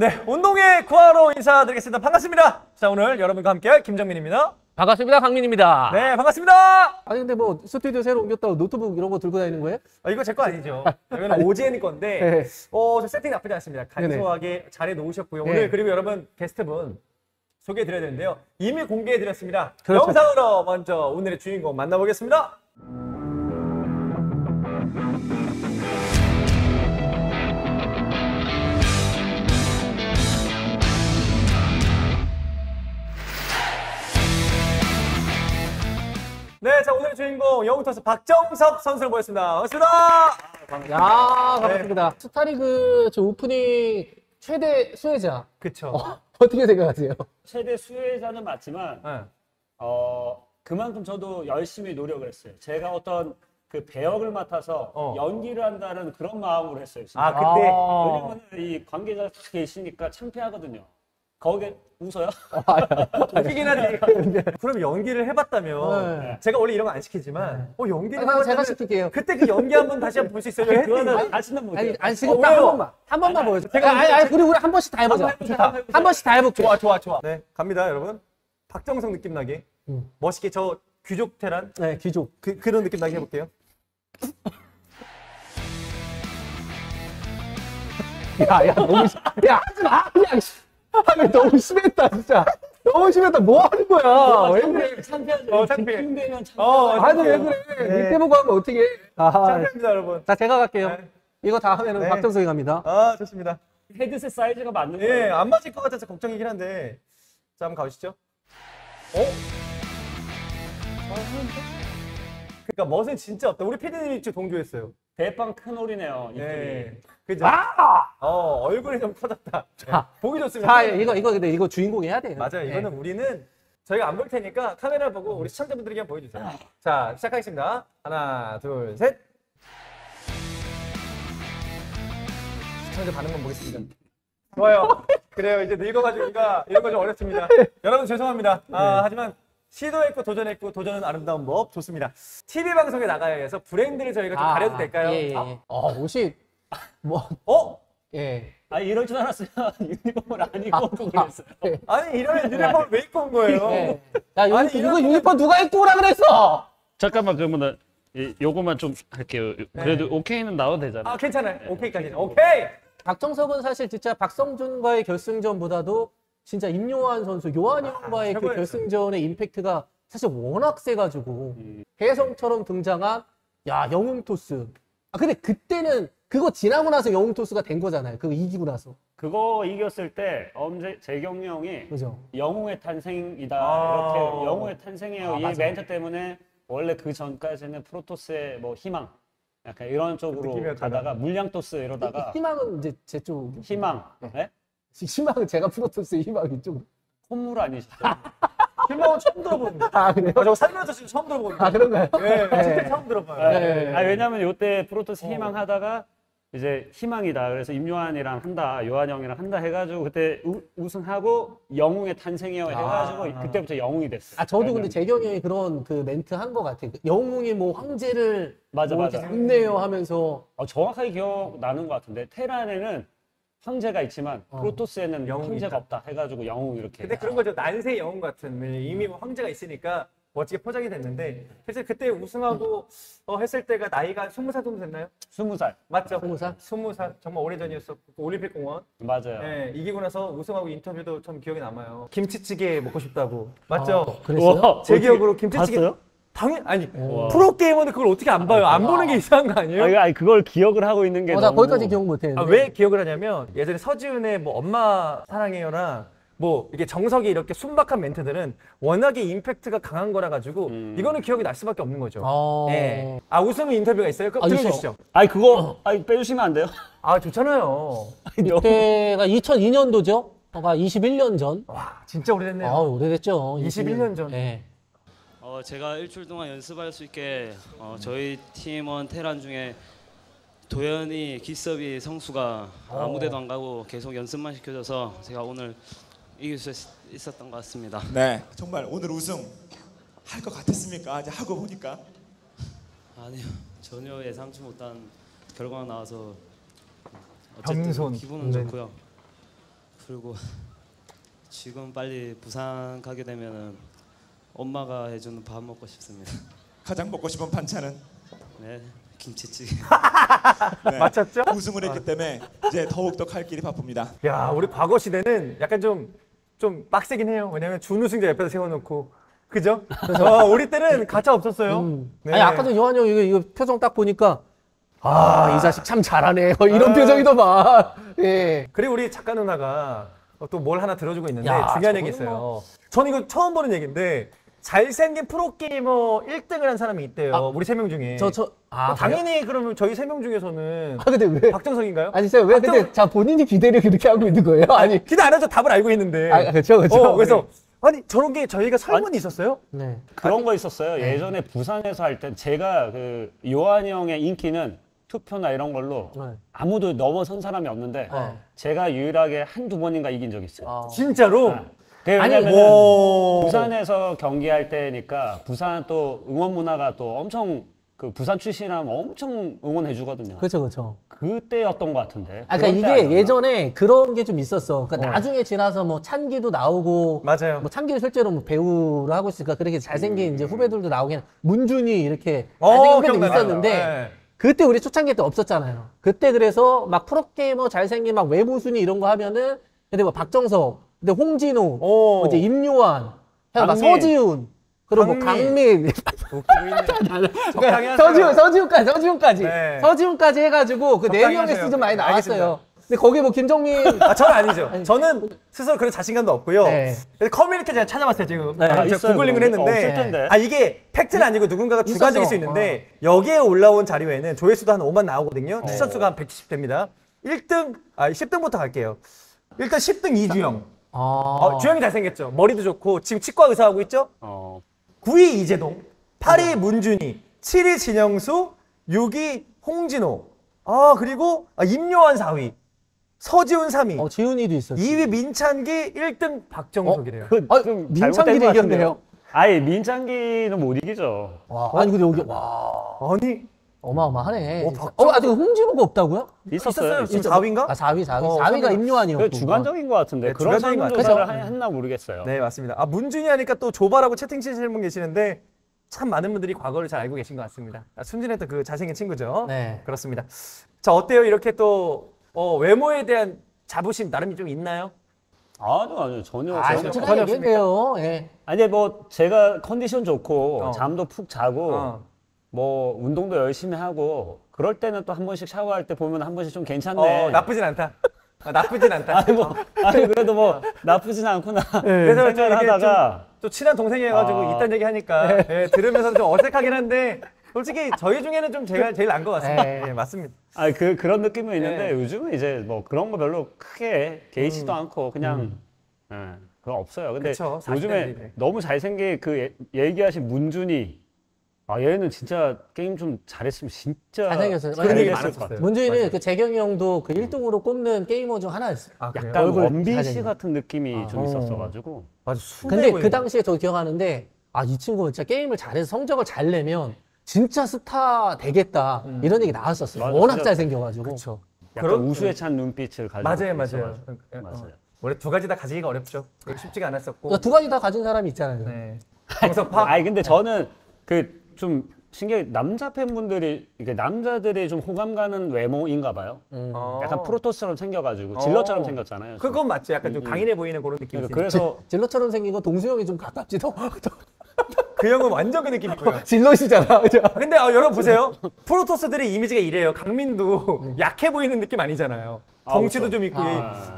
네, 온동회 구하러 인사드리겠습니다. 반갑습니다. 자, 오늘 여러분과 함께할 김정민입니다. 반갑습니다. 강민입니다. 네, 반갑습니다. 아니 근데 뭐 스튜디오 새로 옮겼다고 노트북 이런 거 들고 다니는 거예요? 아, 이거 제 거 아니죠. 이거는 아니, OGN 건데 네. 저 세팅이 나쁘지 않습니다. 간소하게 네네. 잘해 놓으셨고요. 오늘 네. 그리고 여러분 게스트분 소개해드려야 되는데요. 이미 공개해드렸습니다. 그렇죠. 영상으로 먼저 오늘의 주인공 만나보겠습니다. 네, 자 오늘의 주인공 영웅토스 박정석 선수를 모셨습니다. 반갑습니다. 야, 반갑습니다. 네. 스타리그 저 오프닝 최대 수혜자. 그쵸. 어떻게 생각하세요? 최대 수혜자는 맞지만 네. 그만큼 저도 열심히 노력을 했어요. 제가 어떤 그 배역을 맡아서 연기를 한다는 그런 마음으로 했어요. 진짜. 아, 그때 왜냐면 이 관계자가 다 계시니까 창피하거든요. 거기에 웃어요? 웃기긴 하네. 그럼 연기를 해봤다면 네. 제가 원래 이런 거 안 시키지만 네. 연기를 해봤다면 제가 시킬게요. 그때 그 연기 한번 다시 한번 볼 수 있어요? 그거는 다시는 못해요. 아니 지금 딱 한 번만. 한 번만 보여줘. 아니 그리고 우리 한 번씩 다 해보자. 한 번씩 다 해볼게요. 좋아. 네, 갑니다 여러분. 박정석 느낌 나게 멋있게 저 귀족 테란? 네, 귀족. 그런 느낌 나게 해볼게요. 야, 너무 야, 하지 마! 그냥! 아니, 너무 심했다, 진짜. 너무 심했다. 뭐 하는 거야? 왜 그래? 창피하죠. 창피해. 힘들면 창피해. 아니, 왜 그래? 밑에 네. 보고 하면 어떻게 해? 창피합니다, 여러분. 자, 제가 갈게요. 네. 이거 다 하면은 네. 박정석이 갑니다. 아, 좋습니다. 헤드셋 사이즈가 맞는 거예요? 예, 안 맞을 것 같아서 걱정이긴 한데. 자, 한번 가보시죠. 그러니까 멋은 진짜 없다. 우리 피디님이 동조했어요. 대빵 큰 홀이네요. 네. 그죠? 아! 얼굴이 좀 커졌다. 자, 네. 보기 좋습니다. 자, 이거 근데 이거 주인공 해야 돼요. 맞아요. 네. 이거는 우리는 저희가 안 볼 테니까 카메라 보고 우리 시청자분들에게 한번 보여주세요. 자, 시작하겠습니다. 하나, 둘, 셋. 시청자 반응만 보겠습니다. 좋아요. 그래요. 이제 늙어가지고가 이런 거 좀 어렵습니다. 여러분 죄송합니다. 하지만. 시도했고 도전했고 도전은 아름다운 법. 좋습니다. TV 방송에 나가야 해서 브랜드를 저희가 좀 가려도 될까요? 예. 옷이 뭐 예. 아니 이럴 줄 알았으면 유니폼을 안 입고 오고 그랬어요. 예. 아니 이런 유니폼을 왜 입고 온 거예요? 예. 야, 아니 이거 유니폼 누가 입고 오라 그랬어? 잠깐만 그러면 요거만 좀 할게요. 그래도 네. 오케이는 나와도 되잖아요. 아 괜찮아요. 네. 오케이까지. 오케이. 박정석은 사실 진짜 박성준과의 결승전보다도 진짜 임요환 선수, 요한형과의 그 결승전의 임팩트가 사실 워낙 세가지고 혜성처럼 등장한 야 영웅토스. 아 근데 그때는 그거 지나고 나서 영웅토스가 된 거잖아요. 그거 이기고 나서. 그거 이겼을 때 재경이 형이 그죠? 영웅의 탄생이다. 이렇게 영웅의 탄생이에요. 이 멘트 때문에 원래 그 전까지는 프로토스의 뭐 희망. 약간 이런 쪽으로 가다가 물량토스 이러다가. 희망은 이제 제 쪽. 희망. 네? 희망은 제가 프로토스의 희망이 좀 콧물 아니시죠? 희망은 처음 들어봅니다. 아 그래요? 저거 살면서 지금 처음 들어봅니다. 아 그런가요? 예, 네. 처음 들어봐요. 네. 아 왜냐면 요때 프로토스 희망 하다가 이제 희망이다. 그래서 임요환이랑 한다, 요한형이랑 한다 해가지고 그때 우승하고 영웅의 탄생이라고 해가지고 그때부터 영웅이 됐어요. 아 저도 근데 재경이 형이 그런 그 멘트 한 것 같아요. 영웅이 뭐 황제를 맞아 잡네요 하면서 정확하게 기억 나는 것 같은데 테란에는 황제가 있지만 프로토스에는 황제가 없다 해가지고 영웅 이렇게. 근데 그런 거죠. 난세 영웅 같은. 이미 황제가 있으니까 멋지게 포장이 됐는데 사실 그때 우승하고 했을 때가 나이가 20살 정도 됐나요? 20살. 맞죠? 20살? 20살. 정말 오래전이었었고 올림픽공원. 맞아요. 네, 이기고 나서 우승하고 인터뷰도 참 기억에 남아요. 김치찌개 먹고 싶다고. 맞죠? 그랬어요? 제 기억으로 김치찌개. 봤어요? 당연히 아니 프로게이머는 그걸 어떻게 안 봐요? 안 보는 게 이상한 거 아니에요? 아니 그걸 기억을 하고 있는 게 나 너무... 거기까지 기억 못했는데 왜 기억을 하냐면 예전에 서지훈의 뭐 엄마 사랑해요나 뭐 이게 정석이 이렇게 순박한 멘트들은 워낙에 임팩트가 강한 거라 가지고 이거는 기억이 날 수밖에 없는 거죠. 네. 아 웃음은 인터뷰가 있어요? 그럼 들어주시죠. 아니 그거 빼주시면 안 돼요? 아 좋잖아요. 이때가 2002년도죠? 21년 전. 와 진짜 오래됐네요. 오래됐죠. 21년 전. 네. 제가 일주일 동안 연습할 수 있게 저희 팀원 테란 중에 도현이, 기섭이, 성수가 아무 데도 안 가고 계속 연습만 시켜줘서 제가 오늘 이길 수 있었던 것 같습니다. 네, 정말 오늘 우승 할 것 같았습니까? 이제 하고 보니까 아니요, 전혀 예상치 못한 결과가 나와서 어쨌든 기분은 좋고요. 그리고 지금 빨리 부산 가게 되면은 엄마가 해주는 밥 먹고 싶습니다. 가장 먹고 싶은 반찬은? 네, 김치찌개. 네, 맞췄죠? 우승을 했기 때문에 이제 더욱더 갈 길이 바쁩니다. 야, 우리 과거 시대는 약간 좀 빡세긴 해요. 왜냐면 준우승자 옆에서 세워놓고, 그죠? 우리 때는 가차 없었어요. 네. 아니, 아까도 요한 형 이거 표정 딱 보니까 아, 이 자식 참 잘하네. 이런 표정이더만. 예. 그리고 우리 작가 누나가 또 뭘 하나 들어주고 있는데 야, 중요한 얘기 있어요. 뭐... 저는 이거 처음 보는 얘기인데 잘생긴 프로게이머 1등을 한 사람이 있대요. 아, 우리 3명 중에. 당연히 그러면 저희 3명 중에서는. 아, 근데 왜? 박정석인가요? 아니, 쌤, 왜? 근데 자, 본인이 기대를 그렇게 하고 있는 거예요? 아니. 기대 안 하죠. 답을 알고 있는데. 아, 그렇죠, 그렇죠. 그래서. 아니, 저런 게 저희가 설문이 있었어요? 네. 그런 거 있었어요. 예전에 부산에서 할 때 제가 그 요한이 형의 인기는 투표나 이런 걸로 아무도 넘어선 사람이 없는데 제가 유일하게 한두 번인가 이긴 적이 있어요. 아. 진짜로? 아. 왜냐면 부산에서 경기할 때니까 부산 또 응원 문화가 또 엄청 그 부산 출신하면 엄청 응원해 주거든요. 그렇죠, 그렇죠. 그때였던 것 같은데. 아, 그러니까 이게 아니었나? 예전에 그런 게 좀 있었어. 그러니까 나중에 지나서 뭐 찬기도 나오고, 맞아요. 뭐 찬기도 실제로 뭐 배우를 하고 있으니까 그렇게 잘생긴 이제 후배들도 나오긴 문준희 이렇게 잘생긴 후배도 있었는데. 네. 그때 우리 초창기 때 없었잖아요. 그때 그래서 막 프로게이머 잘생긴 막 외모 순위 이런 거 하면은 근데 뭐 박정석, 근데 홍진호, 뭐 이제 임요환, 막 서지훈. 그리고 뭐 강민, 서지훈까지, 네. 서지훈까지 해가지고 그 4명의 시즌 많이 나왔어요. 근데 거기 뭐 김정민, 아, 저는 아니죠. 아니, 저는 스스로 그런 자신감도 없고요. 네. 커뮤니티 제가 찾아봤어요 지금. 네. 제가 있어요, 구글링을 했는데, 네. 아 이게 팩트는 아니고 누군가가 주관적일 수 있는데 여기에 올라온 자료에는 조회수도 한 5만 나오거든요. 추천수가 한 170 됩니다. 1등, 아 10등부터 갈게요. 일단 10등 이주영. 주영이 잘생겼죠. 머리도 좋고 지금 치과 의사 하고 있죠. 9위 이재동, 8위 문준희, 7위 진영수, 6위 홍진호, 그리고 임요환 4위, 서지훈 3위, 지훈이도 있었지. 2위 민찬기, 1등 박정석이래요. 민찬기를 이겼네요. 아니 민찬기는 못 이기죠. 와, 아니 근데 여기 와, 아니 어마어마하네. 근데 홍진호가 없다고요? 있었어요. 지금 4위인가? 4위. 4위가 임요환이었고. 주관적인 것 같은데. 네, 그런 조사를 했나 모르겠어요. 네, 맞습니다. 아, 문준이 하니까 또 조바라고 채팅 치시는 분 계시는데 참 많은 분들이 과거를 잘 알고 계신 것 같습니다. 아, 순진했던 그 잘생긴 친구죠. 네. 그렇습니다. 자, 어때요? 이렇게 또 외모에 대한 자부심 나름이 좀 있나요? 아니요. 전혀 없습니다. 예. 아니, 뭐 제가 컨디션 좋고 잠도 푹 자고 뭐 운동도 열심히 하고 그럴 때는 또 한 번씩 샤워할 때 보면 한 번씩 좀 괜찮네. 나쁘진 않다. 나쁘진 않다. 그래도 뭐 나쁘진 않구나. 그래서 좀 하다가 또 친한 동생이어가지고 이딴 얘기 하니까 들으면서 좀 어색하긴 한데 솔직히 저희 중에는 좀 제가 제일 난 것 같습니다. 네, 맞습니다. 아, 그런 느낌은 있는데 요즘은 이제 뭐 그런 거 별로 크게 개의치도 않고 그냥. 그거 없어요. 근데 그쵸, 요즘에 너무 잘생긴 그 얘기하신 문준이. 아, 얘는 진짜 게임 좀 잘했으면 진짜 잘생겼어요. 그런 얘기 많았었어요. 문준이는 그 재경이 형도 그 1등으로 꼽는 게이머 중 하나였어요. 아, 약간 원빈씨 같은 느낌이 좀 있었어가지고. 맞아. 근데 그 당시에 저 기억하는데 아, 이 친구는 진짜 게임을 잘해서 성적을 잘 내면 진짜 스타 되겠다 이런 얘기 나왔었어요. 맞아, 워낙 잘생겨가지고. 그쵸. 약간 우수에 찬 눈빛을 가지고. 맞아요. 원래 두 가지 다 가지기가 어렵죠. 쉽지가 않았었고. 그러니까 두 가지 다 가진 사람이 있잖아요. 네. 정석파. 아니 근데 저는 그 좀 신기해. 남자 팬분들이 남자들이 좀 호감 가는 외모인가 봐요. 약간 프로토스처럼 생겨가지고 질러처럼 생겼잖아요. 그건 맞죠. 약간 좀 강인해 보이는 그런 느낌이. 그래서 질러처럼 생긴 건 동수형이 좀 가깝지도. 그 형은 완전 그 느낌이고요. 질러시잖아. 근데 여러분 보세요. 프로토스들의 이미지가 이래요. 강민도 약해 보이는 느낌 아니잖아요. 덩치도 좀 있고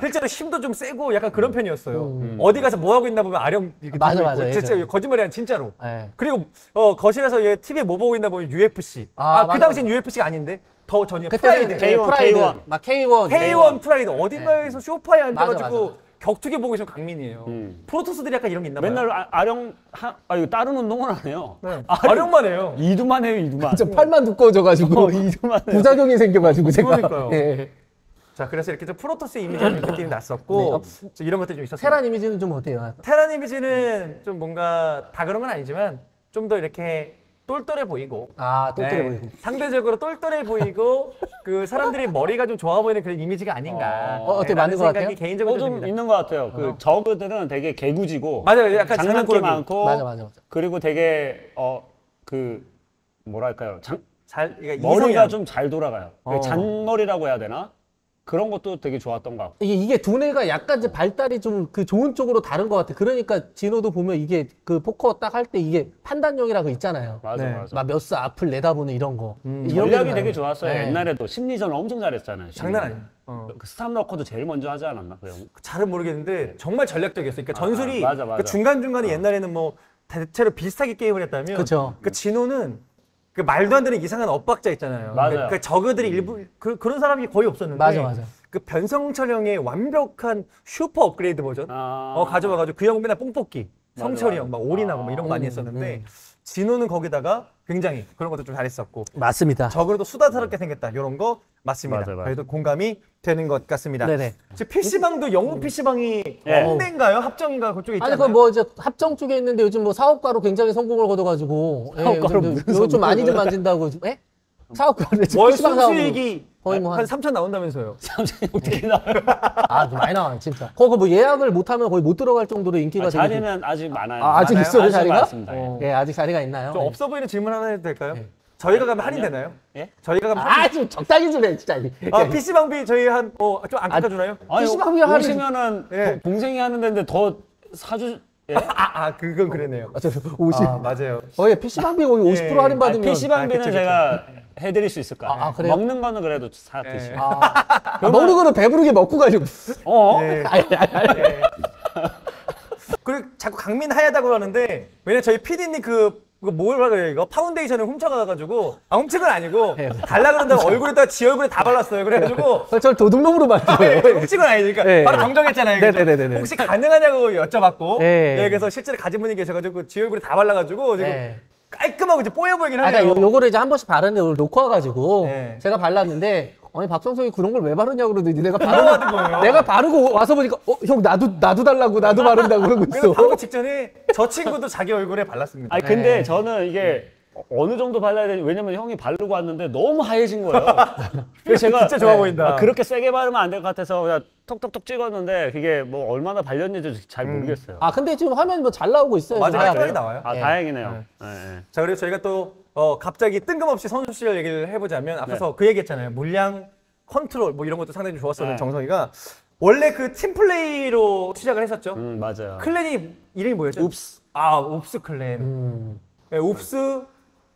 실제로 힘도 좀 세고 약간 그런 편이었어요. 어디 가서 뭐 하고 있나 보면 아령 이렇게 맞아. 진짜 거짓말이 아니라 진짜로. 네. 그리고 거실에서 얘 TV 뭐 보고 있나 보면 UFC. 그 당시엔 UFC가 아닌데 더 전혀 프라이드. K1 프라이드. 어딘가에서 쇼파에 앉아가지고 격투기 보고 있으면 강민이에요. 프로토스들이 약간 이런 게 있나 봐요. 맨날 다른 운동은 안 해요. 네. 아령만 해요. 이두만 해요, 이두만. 팔만 두꺼워져가지고 부작용이 생겨가지고 제가. 그러니까요. 네. 자, 그래서 이렇게 좀 프로토스 이미지는 느낌이 났었고 이런 것들이 좀 있었어요. 테란 이미지는 좀 어때요? 테란 이미지는 좀 뭔가 다 그런 건 아니지만 좀 더 이렇게 똘똘해 보이고, 아 똘똘해 보이고, 상대적으로 똘똘해 보이고 그 사람들이 머리가 좀 좋아 보이는 그런 이미지가 아닌가. 어떻게 맞는 것 같아요? 개인적으로 좀 있는 것 같아요. 그 저그들은 되게 개구지고, 맞아요, 약간 장난기 많고, 맞아. 그리고 되게 그 뭐랄까요, 그러니까 머리가 좀 잘 돌아가요. 잔머리라고 해야 되나? 그런 것도 되게 좋았던 것 같고. 이게 두뇌가 약간 이제 발달이 좀 그 좋은 쪽으로 다른 것 같아. 그러니까 진호도 보면 이게 그 포커 딱 할 때 이게 판단력이라고 있잖아요. 맞아. 막 몇 수 앞을 내다보는 이런 거. 전략이 되게 좋았어요. 네. 옛날에도 심리전 엄청 잘했잖아요. 장난 아니에요. 그 스탑 러커도 제일 먼저 하지 않았나? 그 잘은 모르겠는데 정말 전략적이었어요. 그러니까 전술이 맞아. 그 중간중간에 옛날에는 뭐 대체로 비슷하게 게임을 했다면, 그쵸. 그 진호는 그 말도 안 되는 이상한 엇박자 있잖아요. 그러니까 저그들이 일부 그런 사람이 거의 없었는데, 맞아. 그 변성철 형의 완벽한 슈퍼 업그레이드 버전 가져와가지고 그 형 맨날 뽕뽑기, 성철이 형 막 올인하고 막 이런 거 많이 했었는데, 진호는 거기다가 굉장히 그런 것도 좀 잘했었고, 맞습니다. 저그도 수다스럽게 생겼다 이런 거 맞습니다. 그래도 공감이 되는 것 같습니다. 네네. 지금 PC방도 영웅 PC방이 홍대인가요? 합정인가 그쪽에 있잖아요. 아니, 그 뭐 이제 합정 쪽에 있는데 요즘 뭐 사업가로 굉장히 성공을 거둬가지고 요즘 좀 많이 좀 만진다고. 예? 사업가로 월 순수익이 거의 뭐 한 3천 나온다면서요? 3천이 어떻게 나와요? 좀 많이 나와요 진짜. 거기 뭐 예약을 못하면 거의 못 들어갈 정도로 인기가 되게. 자리는 아직 많아요. 아직 있어요 자리가? 예, 아직 자리가 있나요? 좀 없어 보이는 질문 하나 해도 될까요? 예. 저희가 가면 할인 되나요? 예? 저희가 가면 좀 적당히 좀 해, 진짜. PC방비 저희 한 좀 안 깎아주나요? PC방비 하시면은 동생이 하는 데인데 더 사주. 예? 그건 그러네요. 맞아요. PC방비 거기 50% 할인 받으면. PC방비는 제가 해드릴 수 있을까요? 그래요? 먹는 거는 그래도 사 드시고. 먹는 거는 배부르게 먹고 가려고. 그리고 자꾸 강민 하야다고 하는데, 왜냐 저희 PD님 그거 뭘 발라요 이거? 파운데이션을 훔쳐가가지고, 훔친 건 아니고, 달라 그런다고 얼굴에다 지 얼굴에 다 발랐어요. 그래가지고. 저 도둑놈으로 봤어요. 훔친 건 아니니까. 바로 정정했잖아요. 네네네. 혹시 가능하냐고 여쭤봤고, 그래서 실제로 가진 분이 계셔가지고, 지 얼굴에 다 발라가지고, 지금 깔끔하고 이제 뽀여 보이긴 하네요. 그러니까 요거를 이제 한 번씩 바르는데 오늘 놓고 와가지고, 제가 발랐는데, 아니 박정석이 그런 걸 왜 바르냐고 그러더니 내가 바르고 와서 보니까 형 나도 달라고 나도 바른다고 그러고 있어. 방금 직전에 저 친구도 자기 얼굴에 발랐습니다. 아니 근데 저는 이게 어느 정도 발라야 되는지, 왜냐면 형이 바르고 왔는데 너무 하얘진 거예요. 그래서 제가 진짜 좋아 보인다. 그렇게 세게 바르면 안 될 것 같아서 그냥 톡톡톡 찍었는데 그게 뭐 얼마나 발렸는지 잘 모르겠어요. 근데 지금 화면 뭐 잘 나오고 있어요. 맞아요. 깔끔하게 나와요. 다행이네요. 자, 그리고 저희가 또 갑자기 뜬금없이 선수 시절 얘기를 해보자면, 앞서서 그 얘기했잖아요. 물량 컨트롤 뭐 이런 것도 상당히 좋았었는데, 정성이가 원래 그 팀플레이로 시작을 했었죠. 맞아요. 클랜이 이름이 뭐였죠? 옵스. 옵스 클랜. 네, 옵스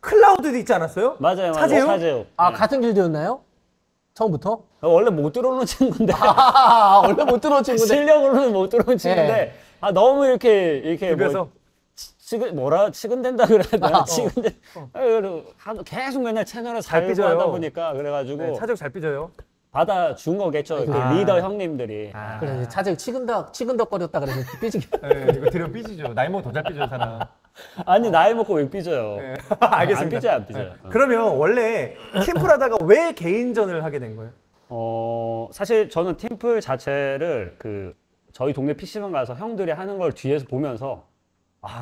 클라우드도 있지 않았어요? 맞아요. 차재욱. 같은 길드였나요? 처음부터? 원래 못 들어오는 친구인데. 원래 못 들어오는 친구인데. 실력으로는 못 들어오는 친구인데. 너무 이렇게 그래서 치근된다 그래야 되나? 계속 맨날 채널을 잘 삐져다 보니까 그래가지고. 차재욱 잘 삐져요. 받아준 거겠죠. 그 리더 형님들이. 그래, 차재욱 치근덕거렸다 그래서 삐지게. 이거 들으면 삐지죠. 나이 먹고 더 잘 삐져요, 사람. 아니 나이 먹고 왜 삐져요? 알겠습니다. 안 삐져요. 그러면 원래 팀플 하다가 왜 개인전을 하게 된 거예요? 사실 저는 팀플 자체를 그 저희 동네 PC방 가서 형들이 하는 걸 뒤에서 보면서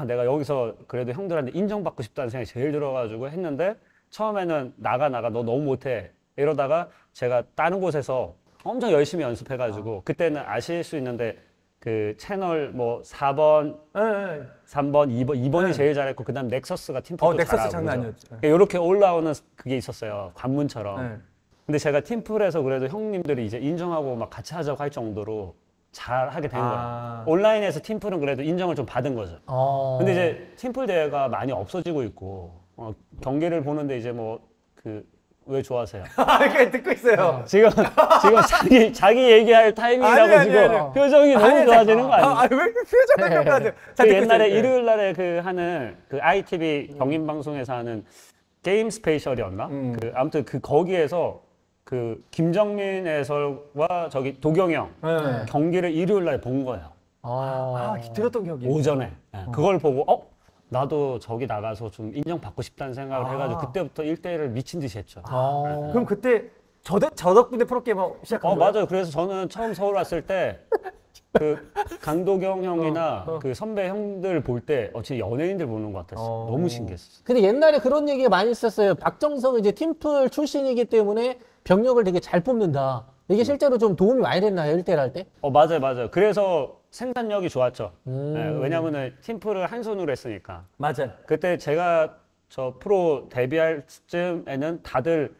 내가 여기서 그래도 형들한테 인정받고 싶다는 생각이 제일 들어가지고 했는데, 처음에는 나가 너 너무 못해 이러다가 제가 다른 곳에서 엄청 열심히 연습해가지고, 그때는 아실 수 있는데 그 채널 뭐 4번, 3번, 2번이 제일 잘했고, 그 다음 넥서스가 팀플도 잘하고. 넥서스 장난 아니었죠. 이렇게 올라오는 그게 있었어요. 관문처럼. 근데 제가 팀플에서 그래도 형님들이 이제 인정하고 막 같이 하자고 할 정도로 잘 하게 된 거예요. 온라인에서 팀플은 그래도 인정을 좀 받은 거죠. 근데 이제 팀플 대회가 많이 없어지고 있고, 경기를 보는데 이제 뭐 왜 좋아하세요? 이렇게 듣고 있어요. 지금 자기 얘기할 타이밍이라고 지금 표정이 너무 좋아지는 거 아니에요? 왜 표정이 너무 좋아져요? 옛날에 일요일 날에 그 하는 그 ITV 경인 방송에서 하는 게임 스페셜이었나? 아무튼 거기에서 그 김정민 해설과 저기 도경영 경기를 일요일 날에 본 거예요. 들었던 기억이. 오전에 그걸 보고 나도 저기 나가서 좀 인정받고 싶다는 생각을 해가지고 그때부터 1대1을 미친 듯이 했죠. 그럼 그때 저 덕분에 프로게이머 시작한 거예요? 맞아요. 그래서 저는 처음 서울 왔을 때 그 강도경 형이나 그 선배 형들 볼 때 진짜 연예인들 보는 것 같았어. 너무 신기했어. 근데 옛날에 그런 얘기가 많이 있었어요. 박정석은 이제 팀플 출신이기 때문에 병력을 되게 잘 뽑는다. 이게 실제로 좀 도움이 많이 됐나요? 1대1 할 때? 맞아요, 맞아요. 그래서 생산력이 좋았죠. 네, 왜냐면은 팀플을 한 손으로 했으니까. 맞아요. 그때 제가 저 프로 데뷔할 쯤에는 다들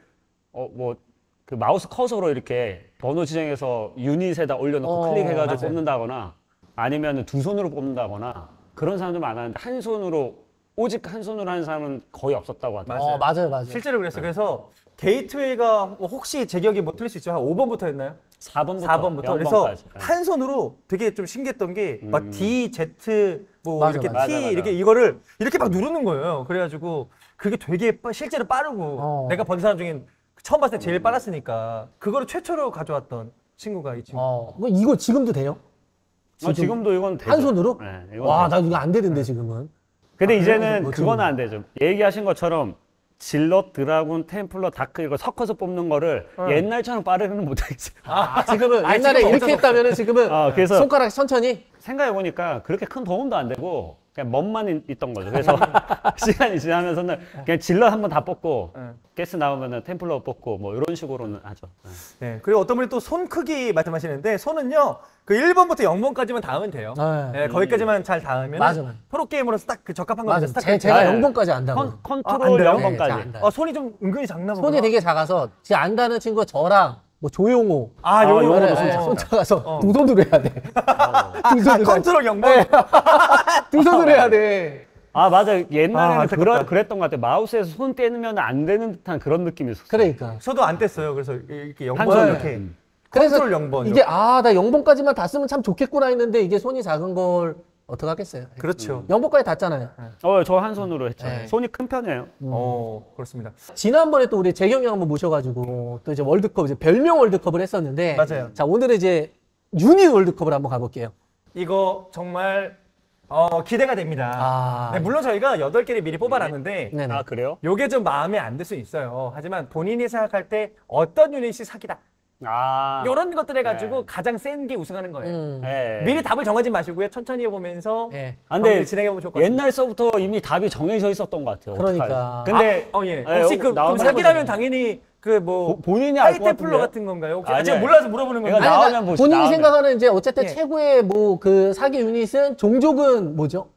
그 마우스 커서로 이렇게 번호 지정해서 유닛에다 올려놓고 클릭해가지고 뽑는다거나 아니면 두 손으로 뽑는다거나 그런 사람도 많았는데 한 손으로 오직 한 손으로 하는 사람은 거의 없었다고 하더라고요. 맞아요, 맞아요. 실제로 그랬어요. 네. 그래서 게이트웨이가 혹시 제 기억이 뭐 틀릴 수 있죠? 한 5번부터 했나요? 4번부터. 그래서 한 손으로 되게 좀 신기했던 게 막 D, Z, 뭐 맞아, 이렇게 맞아, T 맞아. 이렇게 이거를 이렇게 막 누르는 거예요. 그래가지고 그게 되게 실제로 빠르고 내가 본 사람 중엔 처음 봤을 때 제일 빨랐으니까 그거를 최초로 가져왔던 친구가 이 친구. 이거 지금도 돼요? 지금도 이건 돼요. 한 손으로? 네, 와, 나 이거 안 되던데 지금은. 근데 이제는 그건 안 되죠. 얘기하신 것처럼 질럿, 드라군, 템플러, 다크 이거 섞어서 뽑는 거를 옛날처럼 빠르게는 못하겠어요. 지금은 옛날에 이렇게 했다면 지금은 그래서 손가락 천천히? 생각해보니까 그렇게 큰 도움도 안 되고 그냥 멋만 있던 거죠. 그래서 시간이 지나면서는 그냥 질럿 한번 다 뽑고 게스 나오면은 템플러 뽑고 뭐 이런 식으로는 하죠. 네. 그리고 어떤 분이 또 손 크기 말씀하시는데 손은요 그 1번부터 0번까지만 닿으면 돼요. 네, 거기까지만 잘 닿으면 프로 게임으로서 딱 그 적합한 거죠. 제가 0번까지 안다고. 컨트롤 0번까지. 손이 좀 은근히 작나 보다. 손이 되게 작아서 제 안다는 친구가 저랑. 뭐 조용호. 요거는 손 작아서 두 손으로 해야 돼. 두 손으로. 컨트롤 영광. 두 손으로 해야 돼. 맞아. 옛날에는 그랬던 것 같아. 마우스에서 손 떼면 안 되는 듯한 그런 느낌이 있었어. 그러니까. 저도 안 뗐어요. 그래서 이렇게 0번 이렇게. 그래서 컨트롤 0번. 이게 나 0번까지만 다 쓰면 참 좋겠구나 했는데 이게 손이 작은 걸 어떻게 하겠어요. 그렇죠. 0번까지 닿잖아요. 저 한 손으로 했죠. 손이 큰 편이에요. 그렇습니다. 지난번에 또 우리 재경이 한번 모셔가지고 또 이제 월드컵, 이제 별명 월드컵을 했었는데. 맞아요. 자, 오늘은 이제 유니 월드컵을 한번 가볼게요. 이거 정말 기대가 됩니다. 네, 물론 저희가 8개를 미리 뽑아놨는데. 네네. 그래요? 요게 좀 마음에 안 들 수 있어요. 하지만 본인이 생각할 때 어떤 유닛이 사기다. 이런 것들 해가지고 가장 센 게 우승하는 거예요. 미리 답을 정하지 마시고요. 천천히 해보면서 근데 진행해보면 좋을 것 같아요. 옛날 서부터 이미 답이 정해져 있었던 것 같아요. 그러니까. 근데 혹시 그럼 사기라면 당연히 그 뭐 본인이 알 것 같은데요? 같은 건가요? 혹시? 제가 몰라서 물어보는 건데. 나오면 본인이 나오면. 생각하는 이제 어쨌든 최고의 뭐 그 사기 유닛은 종족은 뭐죠?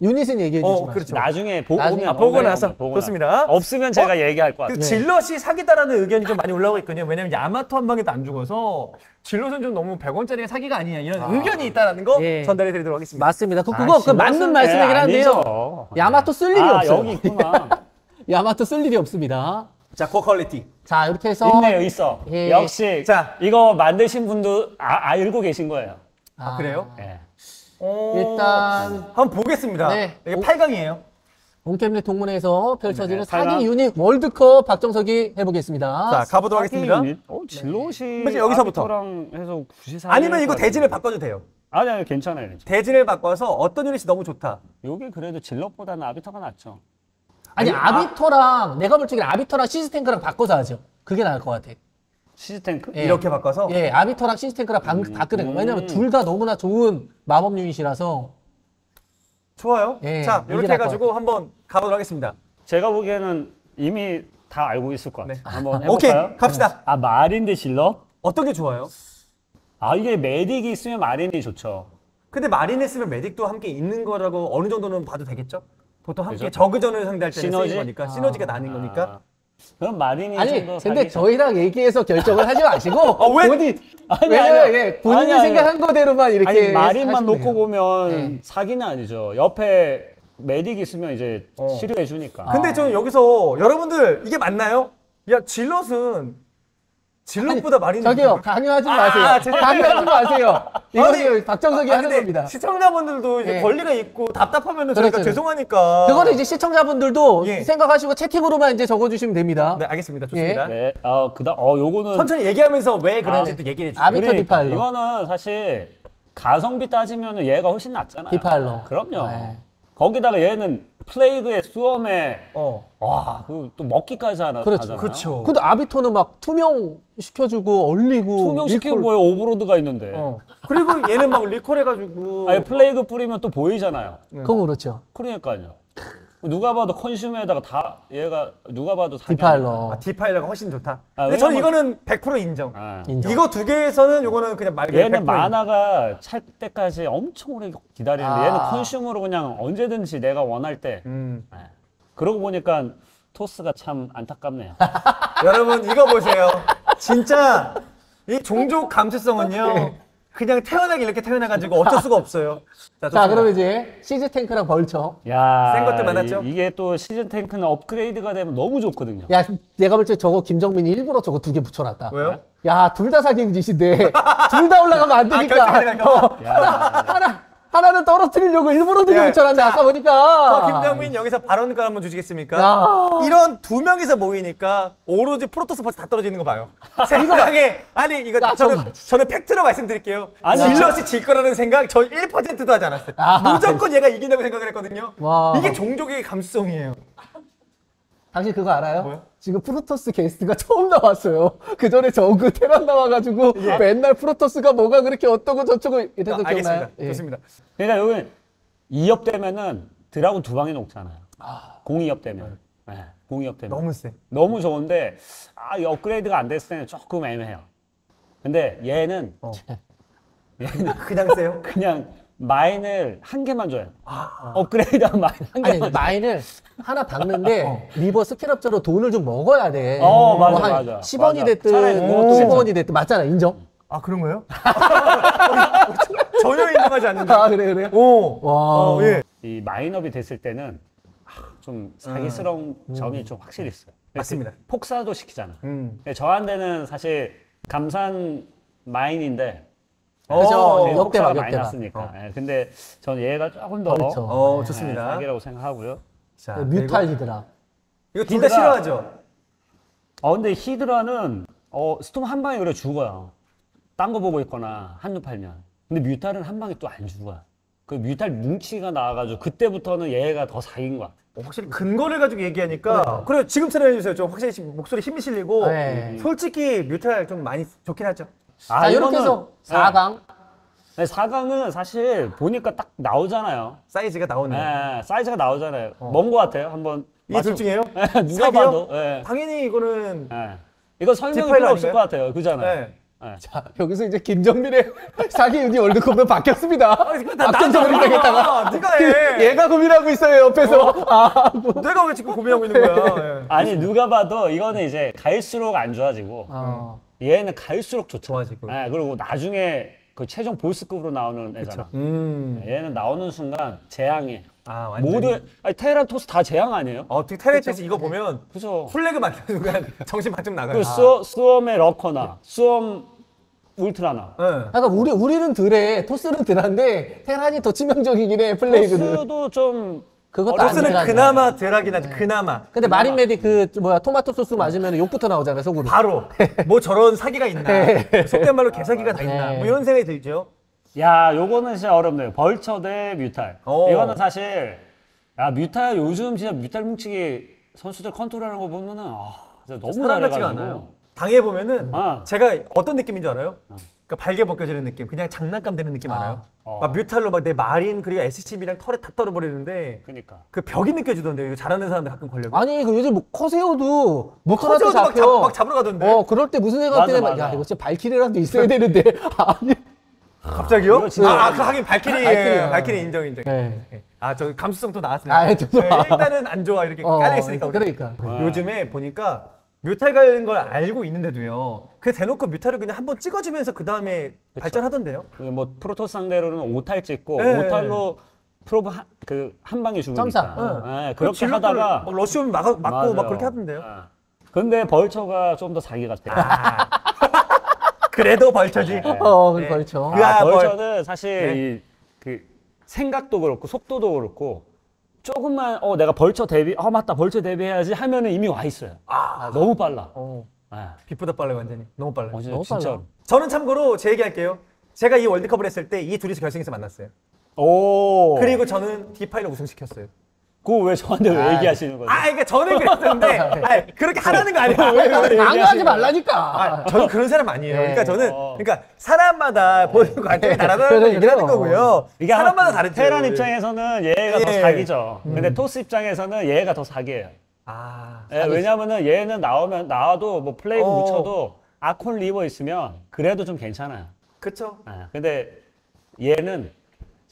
유닛은 얘기해 주시면 그렇죠. 나중에 보고 나서 좋습니다. 없으면 제가 얘기할 것 같아요. 질럿이 사기다라는 의견이 좀 많이 올라오고 있거든요. 왜냐면 야마토 한 방에도 안 죽어서 질럿은 좀 너무 100원짜리 사기가 아니냐 이런 의견이 있다는 거 전달해 드리도록 하겠습니다. 맞습니다. 그거 맞는 말씀이긴 한데요. 야마토 쓸 일이 없어요. 여기 있구나. 야마토 쓸 일이 없습니다. 자, 고퀄리티. 자, 이렇게 해서 있네요, 있어. 역시 이거 만드신 분도 알고 계신 거예요. 그래요? 예. 일단 한번 보겠습니다. 이게 8강이에요. 온게임넷 동문회에서 펼쳐지는 사기 유닛 월드컵 박정석이 해보겠습니다. 자, 가보도록 하겠습니다. 질럿이 여기서부터 해서 아니면 이거 대진을 바꿔도 돼요. 아니 괜찮아요. 대진을 바꿔서 어떤 유닛이 너무 좋다. 요게 그래도 질럿보다는 아비터가 낫죠. 아니 아비터랑 내가 볼 적에 아비터랑 시스탱크랑 바꿔서 하죠. 그게 나을 것 같아. 시즈탱크? 이렇게 바꿔서? 아비터랑 시즈탱크랑 바꾸는 거. 왜냐면 둘 다 너무나 좋은 마법 유닛이라서. 좋아요. 자, 이렇게 해가지고 한번 가보도록 하겠습니다. 제가 보기에는 이미 다 알고 있을 것 같아요. 한번 해볼까요? 오케이, 갑시다. 마린드 질러? 어떤 게 좋아요? 이게 메딕이 있으면 마린이 좋죠. 근데 마린이 있으면 메딕도 함께 있는 거라고 어느 정도는 봐도 되겠죠? 보통 함께 그렇죠? 저그전을 상대할 때는 쓰는 거니까, 시너지가 나는 거니까. 그럼 마린이 아니 근데 저희랑 얘기해서 결정을 하지 마시고 본인이 생각한 거대로만 이렇게 마린만 놓고 돼요. 보면 사기는 아니죠. 옆에 메딕 있으면 이제 치료해 주니까. 근데 저는 여기서 여러분들 이게 맞나요? 야 질럿보다 마린이 저기요 강요하지 마세요. 강요하지 마세요. 이거는 박정석이 하는 겁니다. 시청자분들도 이제 권리가 있고 답답하면은 저희가 죄송하니까 그거는 이제 시청자분들도 생각하시고 채팅으로만 이제 적어주시면 됩니다. 네 알겠습니다. 좋습니다. 네. 그다음 요거는 천천히 얘기하면서 왜 그런지 또 얘기해 주세요. 아비터 디팔로 이거는 사실 가성비 따지면은 얘가 훨씬 낫잖아요. 디팔로 그럼요. 거기다가 얘는 플레이그의 수염에 와 그 또 먹기까지 하나 그렇죠. 그렇죠. 근데 아비토는 막 투명 시켜주고 얼리고 투명시키고 뭐에 오브로드가 있는데 그리고 얘는 막 리콜 해가지고 아니 플레이그 뿌리면 또 보이잖아요. 그건 그렇죠. 그러니까요. 누가 봐도 컨슈머에다가 다 얘가 누가 봐도 디파일러. 아, 디파일러가 훨씬 좋다. 아, 근데 저는 이거는 100% 인정. 아. 인정. 이거 두 개에서는 이거는 그냥 말 그대로 얘는 만화가 찰 때까지 엄청 오래 기다리는데 얘는 컨슈머로 그냥 언제든지 내가 원할 때. 아. 그러고 보니까 토스가 참 안타깝네요. 여러분 이거 보세요. 진짜 이 종족 감수성은요. 그냥 태어나게 이렇게 태어나가지고 어쩔 수가 없어요. 자, 그럼 이제 시즈탱크랑 벌처. 야, 센 것들 많았죠? 이게 또 시즈탱크는 업그레이드가 되면 너무 좋거든요. 야, 내가 볼 때 저거 김정민이 일부러 저거 두 개 붙여놨다. 왜요? 야, 둘 다 사기인 짓인데. 둘 다 올라가면 안 되니까. 하나는 떨어뜨리려고 일부러 두 개 붙여놨는데 아까 보니까. 김정민 여기서 발언권 한번 주시겠습니까? 야. 이런 두 명이서 모이니까 오로지 프로토스 벌써 다 떨어지는 거 봐요. 생각에 아니 이거 저는 팩트로 말씀드릴게요. 질럿이 질 거라는 생각 저 1%도 하지 않았어요. 무조건 얘가 이긴다고 생각을 했거든요. 와. 이게 종족의 감수성이에요. 당신 그거 알아요? 뭐요? 지금 프로토스 게스트가 처음 나왔어요. 그 전에 저그 테란 나와가지고 맨날 프로토스가 뭐가 그렇게 어떠고 저쩌고 이래서 기억나요? 알겠습니다. 예. 좋습니다. 그러니까 여기 2업 되면은 드라군 두 방에 녹잖아요. 아. 02업 되면. 네. 02업 되면. 너무 세. 너무 좋은데 이 업그레이드가 안 됐을 때는 조금 애매해요. 근데 얘는, 얘는 그냥 세요? 그냥 마인을 한 개만 줘요. 업그레이드한 마인 한 개만 줘요. 마인을 하나 박는데 리버 스킬업자로 돈을 좀 먹어야 돼. 맞아, 뭐 맞아. 10원이 맞아. 됐든 15원이 됐든 맞잖아. 인정? 아, 그런 거예요? 전혀 인정하지 않는데. 아, 그래. 오. 와. 예. 이 마인업이 됐을 때는 좀 사기스러운 점이 좀 확실히 있어요. 맞습니다. 폭사도 시키잖아. 저한테는 사실 감산 마인인데 그죠. 역대가 많이 났으니까. 근데 전 얘가 조금 더 좋습니다. 사기라고 생각하고요. 자, 뮤탈 히드라. 이거 둘 다 싫어하죠. 근데 히드라는 스톰 한 방에 그래 죽어요. 딴 거 보고 있거나 한눈 팔면. 근데 뮤탈은 한 방에 또 안 죽어요. 그 뮤탈 뭉치가 나와가지고 그때부터는 얘가 더 사기인 거야. 확실히 근거를 가지고 얘기하니까 그래요. 지금 촬영해 주세요. 좀 확실히 지금 목소리 힘이 실리고 솔직히 뮤탈 좀 많이 좋긴 하죠. 자, 이렇게 해서 4강. 네, 4강은 사실 보니까 딱 나오잖아요. 사이즈가 나오네요. 네, 사이즈가 나오잖아요. 뭔 거 같아요? 한번 이 둘 중에요? 네, 누가 사기요? 봐도. 네. 당연히 이거는 이거 설명이 필요 없을 것 같아요. 그잖아요. 네. 네. 자, 여기서 이제 김정민의 사기 유니 월드컵으로 바뀌었습니다. 박정석을 당했다가 네가 해. 얘가 고민하고 있어요, 옆에서. 내가 왜 지금 고민하고 있는 거야? 아니, 누가 봐도 이거는 이제 갈수록 안 좋아지고 얘는 갈수록 좋아지고. 네, 그리고 나중에 그 최종 보스급으로 나오는 애잖아. 얘는 나오는 순간 재앙이. 모두 테라토스 다 재앙 아니에요? 어떻게 테라토스 이거 보면 플래그 맞는 순간 정신 바짝 나가요. 수엄의 러커나 수엄 울트라나. 그러니까 우리는 덜해, 토스는 덜한데 테란이 더 치명적이긴 해. 플레이그는. 토스도 좀. 토스는 그나마 덜하긴 하지. 그나마. 근데 마린메디 토마토 소스 맞으면 욕부터 나오잖아요, 속으로. 바로. 뭐 저런 사기가 있나. 속된 말로 개사기가 다 있나. 뭐 이런 생각이 들죠. 야, 요거는 진짜 어렵네요. 벌처 대 뮤탈. 이거는 사실 뮤탈 요즘 진짜 뮤탈 뭉치기 선수들 컨트롤하는 거 보면은 진짜 너무 사람같지가 않아요. 당해 보면은 제가 어떤 느낌인 줄 알아요? 그러니까 발개 벗겨지는 느낌, 그냥 장난감 되는 느낌 알아요? 막 뮤탈로 막 내 마린 그리고 SCB랑 털에 다 떨어버리는데 그 벽이 느껴지던데. 이거 잘하는 사람들 가끔 걸려요. 아니 그 요즘 뭐 커세어도 커세어도 막 잡으러 가던데. 그럴 때 무슨 생각 때문에 야 이거 진짜 발키리라도 있어야 되는데. 아니 갑자기요? 그 하긴 발키리예요. 발키리 인정. 네. 저 감수성 또 나왔습니다. 일단은 안 좋아 이렇게 깔려있으니까. 그러니까 요즘에 보니까 뮤탈 가는 걸 알고 있는데도요. 그 대놓고 뮤탈을 그냥 한번 찍어주면서 그 다음에 발전하던데요. 뭐 프로토스 상대로는 5탈 찍고 5탈로 프로브 한 방에 죽으니까. 그렇게 하다가 러시 오면 막고 막 그렇게 하던데요. 근데 벌처가 좀 더 사기 같아요. 그래도 벌처지. 벌처. 벌처는 사실 그 생각도 그렇고 속도도 그렇고 조금만 내가 벌처 대비 맞다 벌처 대비해야지 하면은 이미 와 있어요. 너무 빨라. 빛보다 빨라요. 완전히 너무 빨라요. 너무 진짜. 저는 참고로 제 얘기할게요. 제가 이 월드컵을 했을 때 이 둘이서 결승에서 만났어요. 오. 그리고 저는 디파일을 우승시켰어요. 그거 왜 저한테 왜 얘기하시는 거예요? 아, 그러니까 저는 그랬었는데 아니, 그렇게 하라는 거 아니에요? 강요하지 말라니까. 아, 저는 그런 사람 아니에요. 네. 그러니까 저는 그러니까 사람마다 보는 관점이 다르다는 걸 얘기하는 거고요. 이게 사람마다 다르죠. 테란 입장에서는 얘가 더 사기죠. 근데 토스 입장에서는 얘가 더 사기예요. 아, 예, 왜냐면은 얘는 나와도 뭐 플레이브 묻혀도 아콘 리버 있으면 그래도 좀 괜찮아요. 그쵸? 예, 근데 얘는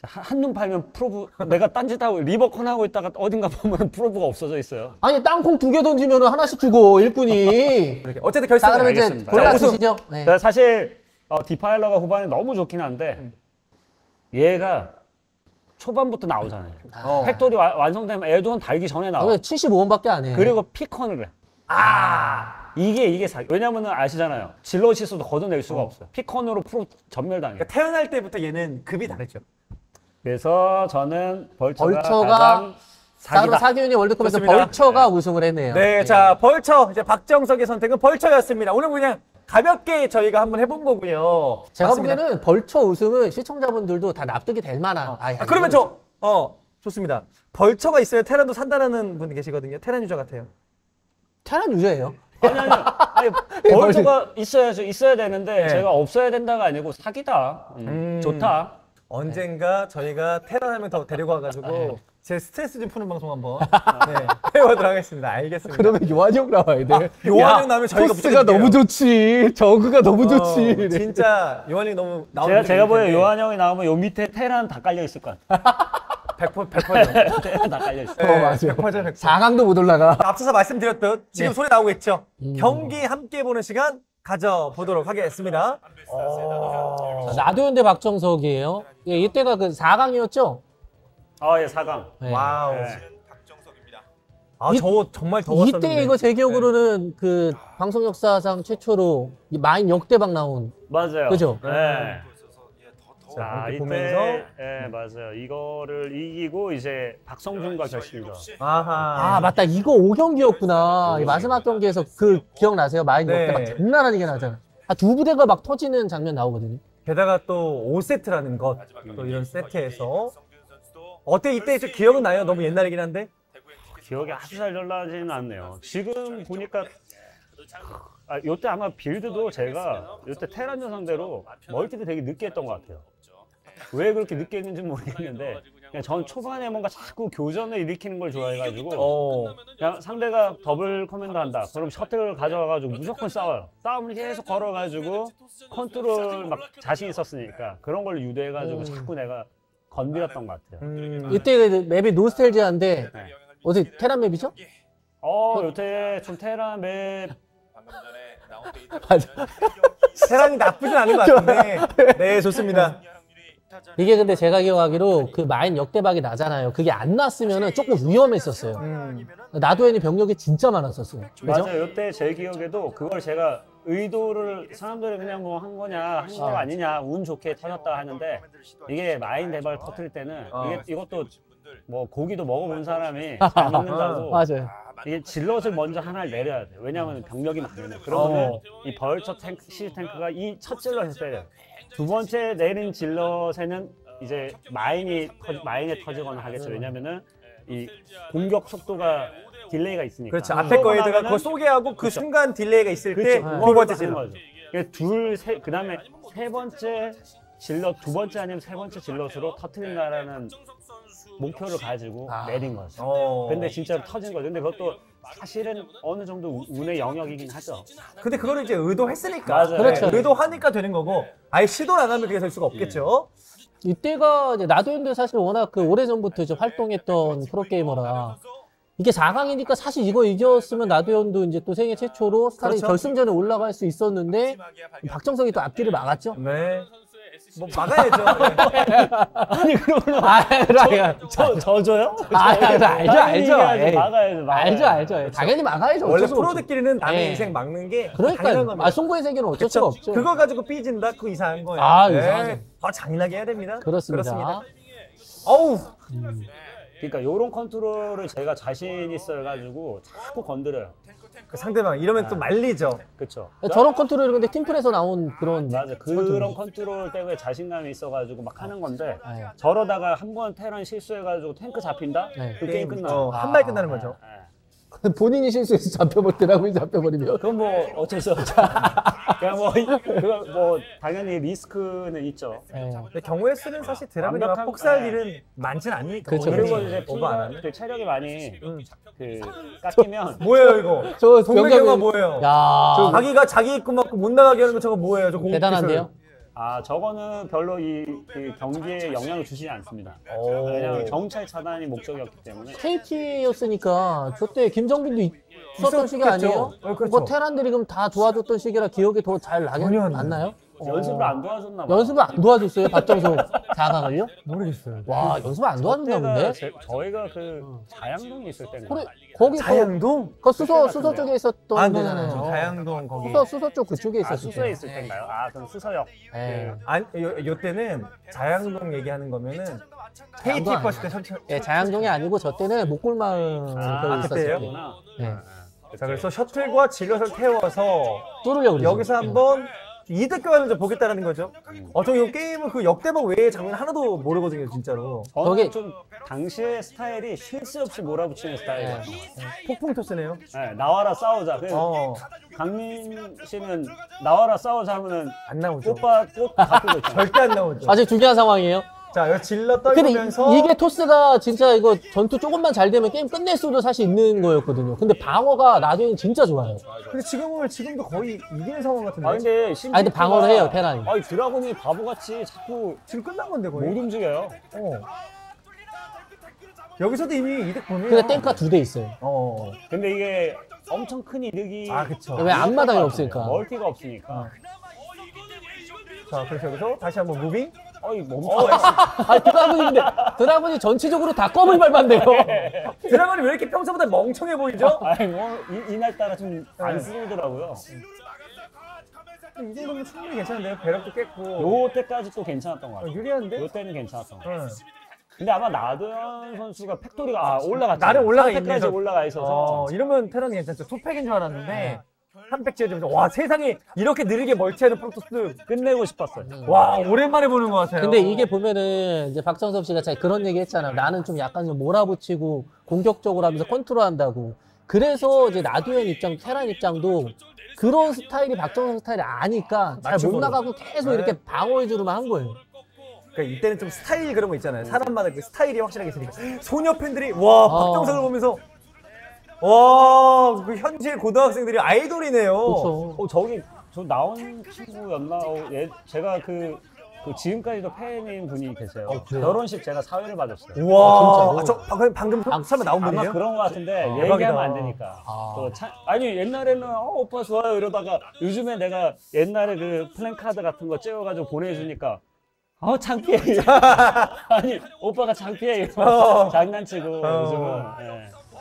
한눈 팔면 프로브 내가 딴짓하고 리버컨 하고 있다가 어딘가 보면 프로브가 없어져 있어요. 아니 땅콩 두 개 던지면 하나씩 주고 일꾼이 어쨌든 결승은 알겠습니다. 골라주시죠. 네. 사실 디파일러가 후반에 너무 좋긴 한데 얘가 초반부터 나오잖아요. 팩토리 완성되면 애도는 달기 전에 나와. 75원밖에 안 해. 그리고 피컨을 해. 아 이게 사기. 왜냐면은 아시잖아요. 질러시스도 걷어낼 수가 없어요. 피컨으로 프로 전멸당해요. 그러니까 태어날 때부터 얘는 급이 다르죠. 그래서 저는 벌처가 가장 사기다. 사기윤이 월드컵에서 좋습니다. 벌처가 네. 우승을 했네요. 네, 네, 자 벌처 이제 박정석의 선택은 벌처였습니다. 오늘 그냥 가볍게 저희가 한번 해본 거고요. 제가 맞습니다. 보기에는 벌처 우승은 시청자분들도 다 납득이 될 만한. 그러면 저 좋습니다. 벌처가 있어야 테란도 산다라는 분이 계시거든요. 테란 유저 같아요. 테란 유저예요. 아니 벌처가 있어야 되는데 네. 제가 없어야 된다가 아니고 사기다. 좋다. 언젠가 저희가 테란 한 명 더 데리고 와가지고 제 스트레스 좀 푸는 방송 한번 해보도록 하겠습니다. 알겠습니다. 그러면 요한이 형 나와야 돼. 요한이 형 나오면 저희가 포스가 너무 좋지. 저그가 너무 좋지. 진짜 요한이 형 너무 나오면 제가 보여요. 요한이 형이 나오면 요 밑에 테란 다 깔려 있을 것 같아. 100%. 테란 다 깔려 있어. 맞아요. 100%. 4강도 못 올라가. 앞서서 말씀드렸듯 지금 소리 나오고 있죠. 경기 함께 보는 시간 가져보도록 하겠습니다. 나도현 대 박정석이에요. 예, 이때가 그 4강이었죠? 아, 예, 4강. 네. 와우. 네. 박정석입니다. 아, 저 정말 더웠었는데. 이때 이거 제 기억으로는 그 방송 역사상 최초로 마인 역대박 나온. 맞아요. 그죠? 네. 자, 이때 보면서 예, 맞아요. 이거를 이기고 이제 박성준과 결승전. 아하. 아, 맞다. 이거 5경기였구나. 마지막 경기에서 그 기억나세요? 마인 역대박 장난 아니게 나잖아. 아, 두 부대가 막 터지는 장면 나오거든요. 게다가 또 5세트라는 것, 또 이런 세트에서 어때 이때 좀 기억은 나요? 너무 옛날이긴 한데 기억이 아주 잘 전라지는 않네요. 지금 보니까 아, 이때 아마 빌드도 제가 이때 테란전 상대로 멀티도 되게 늦게 했던 것 같아요. 왜 그렇게 늦게 했는지 모르겠는데 그냥 전 초반에 뭔가 자꾸 교전을 일으키는 걸 좋아해가지고 그냥 상대가 더블 커맨드 한다 그럼 셔틀을 가져와가지고 무조건 싸워요. 싸움을 계속 걸어가지고 컨트롤 막 자신 있었으니까 그런 걸 유도해가지고 자꾸 내가 건드렸던 것 같아요. 이때 맵이 노스텔지아인데 어디 테란 맵이죠? 요때 좀 테란 맵 테란이 나쁘진 않은 것 같은데 네 좋습니다. 이게 근데 제가 기억하기로 그 마인 역대박이 나잖아요. 그게 안 났으면은 조금 위험했었어요. 나도현이 병력이 진짜 많았었어요. 그죠? 맞아요. 이때 제 기억에도 그걸 제가 의도를 사람들이 그냥 뭐 한 거냐 한 거 아니냐 운 좋게 터졌다 하는데 이게 마인 대박을 터뜨릴 때는 이것도 뭐 고기도 먹어본 사람이 잘 먹는다고 맞아요. 이게 질럿을 먼저 하나를 내려야 돼요. 왜냐하면 병력이 많으니까. 그러면 이 벌처 탱크, 시즈 탱크가 이 첫 질럿에서 때려요. 두 번째 내린 질럿에는 이제 마인에 터지거나 하겠죠. 왜냐면은 이 공격 속도가 딜레이가 있으니까. 그렇죠. 앞에 거에다가 그거 쏘게 하고 그 순간 딜레이가 있을 때 두 번째 질럿. 그 다음에 세 번째 질럿, 두 번째 아니면 세 번째 질럿으로 터트린다라는 목표를 가지고 내린 거죠. 근데 진짜로 터진 거죠. 근데 그것도 사실은 어느 정도 운의 영역이긴 하죠. 근데 그거를 이제 의도했으니까. 맞아요. 그렇죠. 의도하니까 되는 거고 아예 시도를 안 하면 그게 될 수가 없겠죠. 이때가 이제 나도현도 사실 워낙 그 오래전부터 이제 활동했던 프로게이머라 이게 4강이니까 사실 이거 이겼으면 나도현도 이제 또 생애 최초로 스타리그 결승전에 올라갈 수 있었는데 박정석이 또 앞뒤를 막았죠. 네. 뭐 막아야죠. 아니 그러면 저요? 알죠. 막아야죠. 당연히 막아야죠. 원래 프로들끼리는 남의 인생 막는 게 당연한 겁니다. 송구의 세계는 어쩔 수가 없죠. 그걸 가지고 삐진다 그 이상한 거예요. 아 이상하죠. 더 잔인하게 해야 됩니다. 그렇습니다. 어우 그러니까 요런 컨트롤을 제가 자신 있어가지고 자꾸 건드려요. 그 상대방 이러면 또 말리죠. 그렇죠. 저런 컨트롤이 근데 팀플에서 나온 그런 그런 컨트롤 때문에 자신감이 있어가지고 막 하는 건데 저러다가 한번 테란 실수해가지고 탱크 잡힌다? 그 게임 끝나요. 한 발 끝나는 거죠. 본인이 실수해서 잡혀볼 때라고 잡혀버리면 그건 뭐 어쩔 수 없죠. 그냥 뭐 당연히 리스크는 있죠. 근데 경우의 수는 사실 드라마가 폭살 일은 많진 않으니까. 그렇죠. 그리고 이제 보면 체력이 많이 그 깎이면 뭐예요 이거? 저 동경이가 뭐예요? 야, 자기가 자기 입고 막 못 나가게 하는 거 저거 뭐예요? 저거 대단한데요? 아, 저거는 별로 그 경기에 영향을 주시지 않습니다. 그냥 정찰 차단이 목적이었기 때문에. KT였으니까 저때 김정민도 있었던 시기 아니에요? 그렇죠. 뭐 테란들이 그럼 다 도와줬던 시기라 기억이 더 잘 나나요? 연습을 안 도와줬나 봐요. 연습을 안 도와줬어요? 박정석 자강을요? 모르겠어요. 와, 연습을 안 도와줬나 본데? 저희가 그 자양동에 있을 때는 그래, 거기 자양동? 그 수서 쪽에 있었던 거잖아요. 자양동 거기. 수서 쪽 그쪽에 있었어요. 아, 수서에 있을 때인가요? 아, 그럼 수서역. 네. 아니, 요때는 자양동 얘기하는 거면은 KT 버스 때 선출. 예, 자양동이 아니고 저 때는 목골마을 있었어요. 네. 자, 그래서 셔틀과 질럿을 태워서 뚫으려고 여기서 한번 이득교환을 좀 보겠다라는 거죠. 저 이 게임은 그 역대박 외의 장면 하나도 모르거든요, 진짜로. 저게 좀 당시의 스타일이 쉴새 없이 몰아붙이는 스타일이에요. 폭풍 토스네요. 네, 나와라 싸우자. 강민 씨는 나와라 싸우자 하면은 안 나오죠. 꽃 가꾸고 있잖아요. 절대 안 나오죠. 아주 중요한 상황이에요. 자, 여기 질러 떨면서 이게 토스가 진짜 이거 전투 조금만 잘 되면 게임 끝낼 수도 사실 있는 거였거든요. 근데 방어가 나중에는 진짜 좋아요. 근데 지금도 거의 이기는 상황 같은데. 근데 방어를 해요, 테란이. 아니, 드라곤이 바보같이 자꾸 지금 끝난 건데 거의. 못 움직여요. 여기서도 이미 이득 보면. 근데 탱크가 두 대 있어요. 근데 이게 엄청 큰 이득이. 아, 그쵸. 왜 앞마당이 없으니까. 멀티가 없으니까. 자, 그래서 여기서 다시 한번 무빙. 드라군인데 드라군이 전체적으로 다 검을 밟았네요. 드라군이 왜 이렇게 평소보다 멍청해 보이죠? 이날따라 좀 안 쓰더라고요. 이 정도면 충분히 괜찮은데요? 배럭도 깼고. 요 때까지 또 괜찮았던 것 같아요. 유리한데? 요 때는 괜찮았던 것 같아요. 근데 아마 나도현 선수가 팩토리가 올라갔죠. 나를 올라가 있어서. 이러면 테란이 괜찮죠. 투팩인 줄 알았는데. 300째 와, 세상에 이렇게 느리게 멀티하는 프로토스 끝내고 싶었어요. 와, 오랜만에 보는 것 같아요. 근데 이게 보면은 이제 박정석 씨가 그런 얘기 했잖아요. 나는 좀 약간 좀 몰아붙이고 공격적으로 하면서 컨트롤한다고. 그래서 이제 나도현 입장, 테란 입장도 그런 스타일이 박정석 스타일이 아니까 잘 못 나가고 계속 이렇게 방어 위주로만 한 거예요. 그러니까 이때는 좀 스타일 그런 거 있잖아요. 사람마다 그 스타일이 확실하게 있으니까 소녀 팬들이 와, 박정석을 보면서. 와, 그 현실 고등학생들이 아이돌이네요. 그렇죠. 저기 저 나온 친구였나? 제가 지금까지도 팬인 분이 계세요. 결혼식 제가 사회를 받았어요. 와, 저 방금 설마 나온 분이에요? 아마 그런 거 같은데 얘기하면 안 되니까. 아니, 옛날에는 오빠 좋아요 이러다가 요즘에 내가 옛날에 그 플랜카드 같은 거 찍어가지고 보내주니까. 창피해. 아니, 오빠가 창피해. 장난치고 요즘은.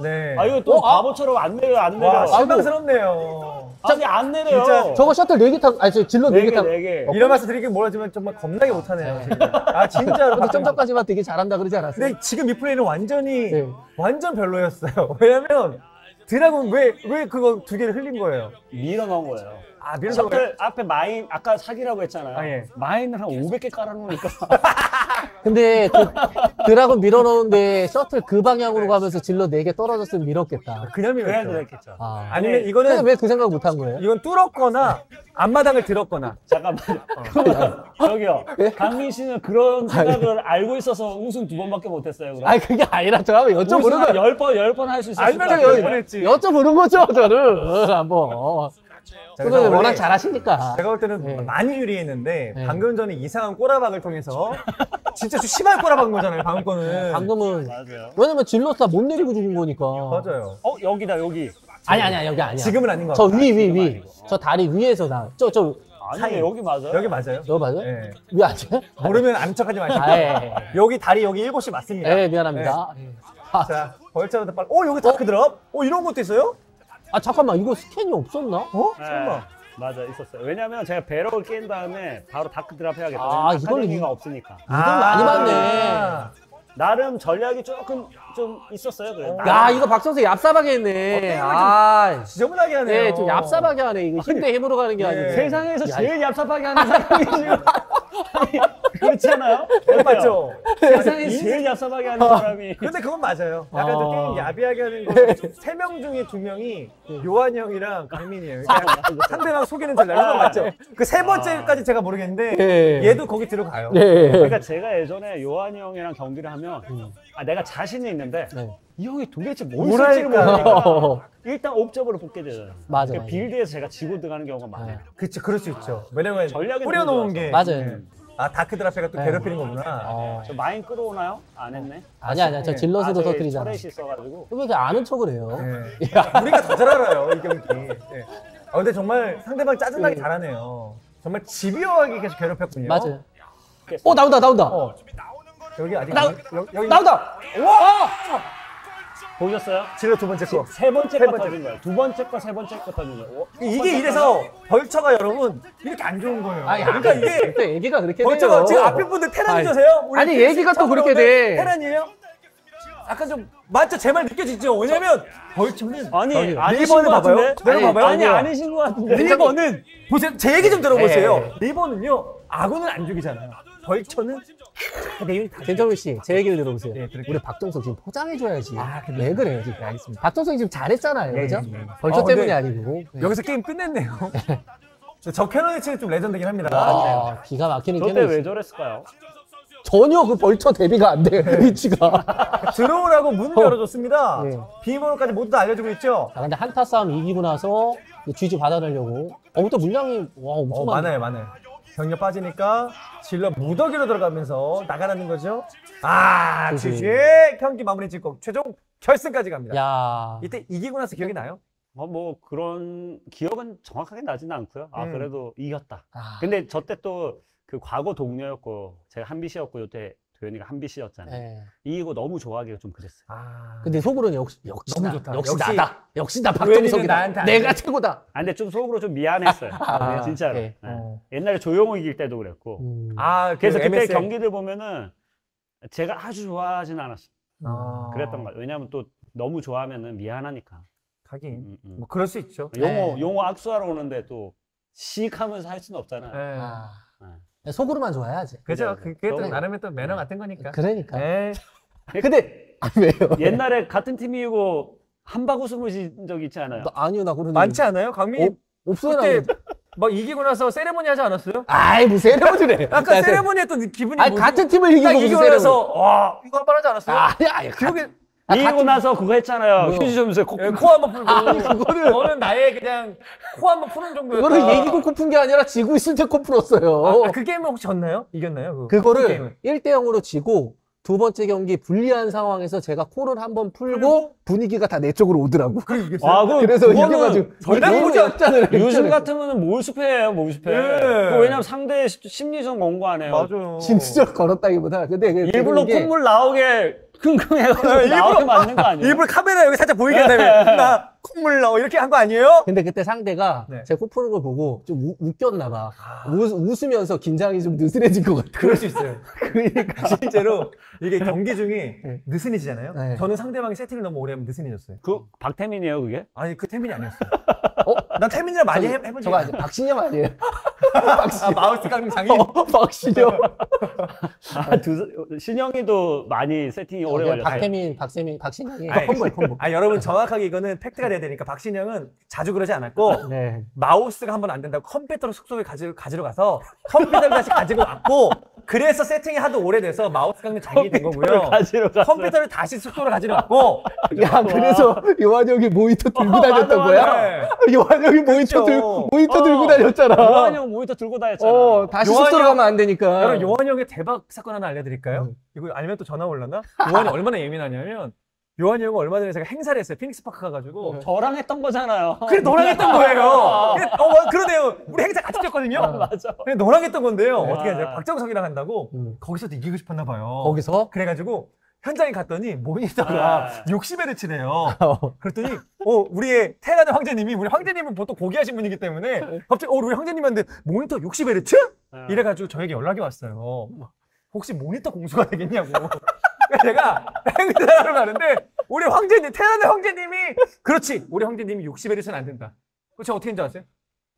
네. 이거 또 바보처럼 안 내려요, 실망스럽네요. 아니, 안 내려요. 진짜 저거 셔틀 4개 타고, 질러 4개 타고. 이런 말씀 드리긴 뭐라지만 정말 겁나게 못하네요. 진짜로. 근데 좀 전까지만 되게 잘한다 그러지 않았어요? 근데 지금 이 플레이는 완전 별로였어요. 왜냐면, 드라군 왜 그거 두 개를 흘린 거예요? 밀어 넣은 거예요. 아, 밀어 넣은 거예요? 앞에 마인, 아까 사기라고 했잖아요. 마인을 한 500개 깔아놓으니까. 근데 드라군 밀어넣는데 셔틀 그 방향으로 가면서 질러 4개 떨어졌으면 밀었겠다. 그냥 밀었겠죠. 아니면 이거는 왜 그 생각 못한 거예요? 이건 뚫었거나 앞마당을 들었거나. 잠깐만요. 저기요. 강민 씨는 그런 생각을 알고 있어서 우승 2번밖에 못했어요. 아니, 그게 아니라 저 한번 여쭤보는 거예요. 10번 할 수 있을 것 같아요. 알면 10번 했지. 여쭤보는 거죠, 저를. 한번. 그래도 워낙 잘하시니까. 제가 볼 때는 많이 유리했는데 방금 전에 이상한 꼬라박을 통해서 진짜 좀 심한 꼬라박은 거잖아요, 방금 거는. 방금은. 맞아요. 왜냐면 질럿다 못 내리고 죽인 거니까. 맞아요. 여기다, 여기. 아니, 여기 아니야. 지금은 아닌 거 같아요. 저 위. 저 다리 위에서 아니, 여기 맞아요. 여기 맞아요? 예. 위 아니에요? 모르면 아는 척하지 마시고. 여기 다리, 여기 7시 맞습니다. 미안합니다. 자, 벌처럼 빨리. 여기 다크드랍? 이런 것도 있어요? 아, 잠깐만, 이거 스캔이 없었나? 잠깐만. 맞아, 있었어요. 왜냐면 제가 배럭을 깬 다음에 바로 다크드랍 해야겠다. 이걸 의미가 없으니까. 이건 많이 봤네. 나름 전략이 조금 좀 있었어요. 그래. 야, 이거 박 선수 얍삽하게 했네. 아, 지저분하게 하네. 네, 좀 얍삽하게 하네. 이거 힘 대 힘으로 가는 게 아니고. 세상에서 제일 얍삽하게 하는 사람이 지금. 그렇지 않아요? 맞죠? 세상에 제일 얍삽하게 하는 사람이. 근데 그건 맞아요. 약간 좀 게임 야비하게 하는 거. 세 명 중에 두 명이 요한 형이랑 강민이에요. 상대방 소개는 잘 나가는 거 맞죠? 그 세 번째까지 제가 모르겠는데 얘도 거기 들어가요. 그러니까 제가 예전에 요한 형이랑 경기를 하면 아, 내가 자신이 있는데 이 형이 도대체 뭘 쓸지를 모르니까 일단 옵저버로 뽑게 되잖아요. 맞아, 그러니까 맞아. 빌드에서 제가 지고 들어가는 경우가 많아요. 그치, 그럴 수 있죠. 왜냐면 뿌려놓은 게 맞아요. 아, 다크드랍스가 또 괴롭히는 거구나. 저 마인 끌어오나요? 안 했네? 아니야, 저 질럿으로 터뜨리잖아. 터렛이 있어가지고. 왜 이렇게 아는 척을 해요? 네. 우리가 더 잘 알아요, 이 경기. 네. 아, 근데 정말 상대방 짜증나게 잘하네요. 정말 집요하게 계속 괴롭혔군요. 맞아요. 나온다. 여기 아직 여기 나온다! 우와! 보셨어요? 질럿 두 번째 거. 세 번째 거 터진 거예요. 두 번째 거, 세 번째 거 터진 거예요. 이게 이래서 벌처가 여러분 이렇게 안 좋은 거예요. 아니, 그러니까 이게 또 얘기가 그렇게 돼요. 벌처가 지금 앞에 분들 테란이세요? 아니 얘기가 또 그렇게 돼. 테란이에요? 약간 좀 맞죠? 제 말 느껴지죠? 왜냐면 벌처는 아니 리버는 봐봐요. 내려봐봐요. 아니 아니신 것 같은데. 리버는 보세요. 제 얘기 좀 들어보세요. 리버는요 아군을 안 죽이잖아요. 벌처는 김정민 씨, 제 얘기를 들어보세요. 네, 우리 박정석 지금 포장해줘야지. 아, 왜 그래요? 지금 알겠습니다. 박정석이 지금 잘했잖아요, 네, 그죠? 네. 벌초 때문이 아니고. 네. 여기서 게임 끝냈네요. 저 캐논의 치는 좀 레전드긴 합니다. 아, 기가 막히는 캐논. 그때 왜 저랬을까요? 전혀 그 벌초 대비가 안 돼요, 위치가. 들어오라고 문을 열어줬습니다. 네. 비밀번호까지 모두 다 알려주고 있죠? 아, 근데 한타 싸움 이기고 나서 GG 받아내려고. 또 물량이, 와, 엄청 많아요. 병력 빠지니까 질러 무더기로 들어가면서 나가라는 거죠. 아, GG 경기 마무리 짓고 최종 결승까지 갑니다. 야. 이때 이기고 나서 기억이 나요? 뭐 그런 기억은 정확하게 나지는 않고요. 아, 그래도 이겼다. 아. 근데 저때 또 그 과거 동료였고 제가 한빛이었고 요때 도현이가 한빛이었잖아요. 네. 이기고 너무 좋아하기가 좀 그랬어요. 아. 근데 속으로는 역시 나다. 박정석이다. 내가 최고다. 아, 근데 좀 속으로 좀 미안했어요. 아, 진짜로. 네. 옛날에 조용호 이길 때도 그랬고. 그래서 그때 MSL. 경기들 보면은 제가 아주 좋아하진 않았어요. 그랬던 거예요. 왜냐면 또 너무 좋아하면은 미안하니까. 하긴. 뭐 그럴 수 있죠. 용호 악수하러 오는데 또 시익 하면서 할 수는 없잖아요. 네. 속으로만 좋아야지. 그죠? 그게 또 나름의 또 매너 같은 거니까. 그러니까. 에이. 근데 왜요? 옛날에 같은 팀이고 함박우 숨으신 적 있지 않아요? 아니요, 나 그런. 많지 않아요, 강민? 없어요. 막 이기고 나서 세레모니 하지 않았어요? 아이, 무슨 세레모니래. 아까 세레모니 했던 기분이. 아니, 같은 팀을 이기고 나서 와, 이거 한 번 하지 않았어요? 아니야. 기억에 이기고 나서 그거 했잖아요. 휴지 좀 주세요. 코 한번 풀고. 그거는 나의 그냥 코 한번 푸는 정도였다. 그거는 이기고 코 푼 게 아니라 지고 있을 때 코 풀었어요. 그 게임은 혹시 졌나요? 이겼나요? 그거를 1대0으로 지고 두 번째 경기 불리한 상황에서 제가 코를 한번 풀고 분위기가 다 내 쪽으로 오더라고. 그래서 이겨가지고 절대 보지 않잖아요. 요즘 같으면 몰수패예요, 몰수패. 왜냐면 상대의 심리전 공부 안 해요. 맞아요. 심리전 걸었다기보다. 근데 일부러 콧물 나오게 킁킁해가지고 일부러 맞는 거 아니에요? 일부러 카메라 여기 살짝 보이게 한다며. 나 콧물 나오 이렇게 한 거 아니에요? 근데 그때 상대가 제 코 푸는 걸 보고 좀 웃겼나 봐. 웃으면서 긴장이 좀 느슨해진 것 같아요. 그럴 수 있어요. 그러니까 실제로 이게 경기 중에 느슨해지잖아요? 네. 저는 상대방이 세팅을 너무 오래 하면 느슨해졌어요. 그 박태민이에요 그게? 아니 그 태민이 아니었어요. 난 태민이랑 많이 해본 적이 없어요. 박신영 아니에요? 아, 마우스 깎는 장인? 박신영. 신영이도 많이 세팅이 오래 걸려요. 박태민, 박세민, 박신영이 콤보. 아, 여러분 정확하게 이거는 팩트가 돼야 되니까 박신영은 자주 그러지 않았고 마우스가 한 번 안 된다고 컴퓨터로 숙소에 가지러 가서 컴퓨터를 다시 가지고 왔고 그래서 세팅이 하도 오래돼서 마우스 깎는 장인이 된 거고요. 컴퓨터를 다시 숙소로 가지러 왔고. 야, 그래서 요한 형이 모니터 들고 다녔던 거야? 요한 형이 모니터 들고 다녔잖아. 요한 형 모니터 들고 다녔잖아. 다시 숙소로 가면 안 되니까. 여러분, 요한 형의 대박 사건 하나 알려드릴까요? 이거 알면 또 전화 올라나? 요한이 얼마나 예민하냐면 요한이 형은 얼마 전에 제가 행사를 했어요. 피닉스파크 가가지고. 저랑 했던 거잖아요. 그래, 너랑 했던 거예요. 그러네요. 우리 행사 같이 뛰었거든요. 맞아. 그래, 너랑 했던 건데요. 어떻게 하냐. 박정석이랑 한다고 거기서도 이기고 싶었나 봐요. 거기서? 그래가지고 현장에 갔더니 모니터가 60회를 치네요. 그랬더니 우리의 태어난 황제님이, 우리 황제님은 보통 고귀하신 분이기 때문에 갑자기 우리 황제님한테 모니터 60회를 쳐? 이래가지고 저에게 연락이 왔어요. 혹시 모니터 공수가 되겠냐고. 제가 행사를 가는데 우리 황제님, 테란의 황제님이 그렇지, 우리 황제님이 60Hz는 안 된다. 그렇죠. 어떻게 했는지 아세요?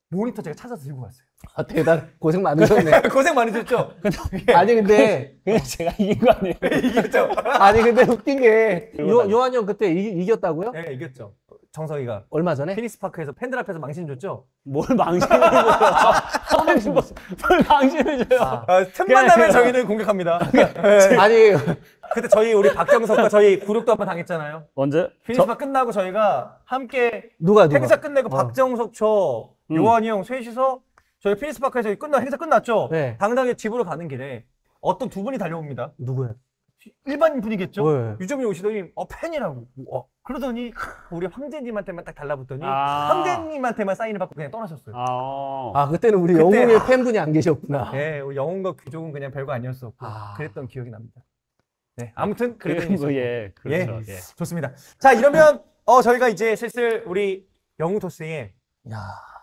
모니터 제가 찾아서 들고 갔어요. 아, 대단, 고생 많으셨네. 고생 많으셨죠? 근데, 아니, 근데, 그냥 제가 이긴 거 아니에요? 이겼죠? 아니, 근데 웃긴 게, 요한이 형 그때 이겼다고요? 네, 이겼죠. 정석이가. 얼마 전에? 피닉스파크에서 팬들 앞에서 망신 줬죠? 뭘 망신을 줘요? 뭘 망신을 줘요? 틈만 나면 저희는 공격합니다. 아니, 그때 저희 우리 박정석과 저희 구력도 한번 당했잖아요. 언제? 피닉스파크 끝나고 저희가 함께 누가? 행사 끝내고 박정석 저 요한이 형 셋이서 저희 피닉스파크에서 행사 끝났죠? 네. 당당히 집으로 가는 길에 어떤 두 분이 달려옵니다. 누구야? 일반인 분이겠죠? 네. 유정민 오시더니 팬이라고. 그러더니 우리 황제님한테만 딱 달라붙더니 황제님한테만 사인을 받고 그냥 떠나셨어요. 그때는 우리 영웅의 팬분이 안 계셨구나. 네, 영웅과 귀족은 그냥 별거 아니었었고 그랬던 기억이 납니다. 네, 아무튼 그랬던 거예요. 그렇죠. 예, 좋습니다. 자, 이러면 저희가 이제 슬슬 우리 영웅 토스의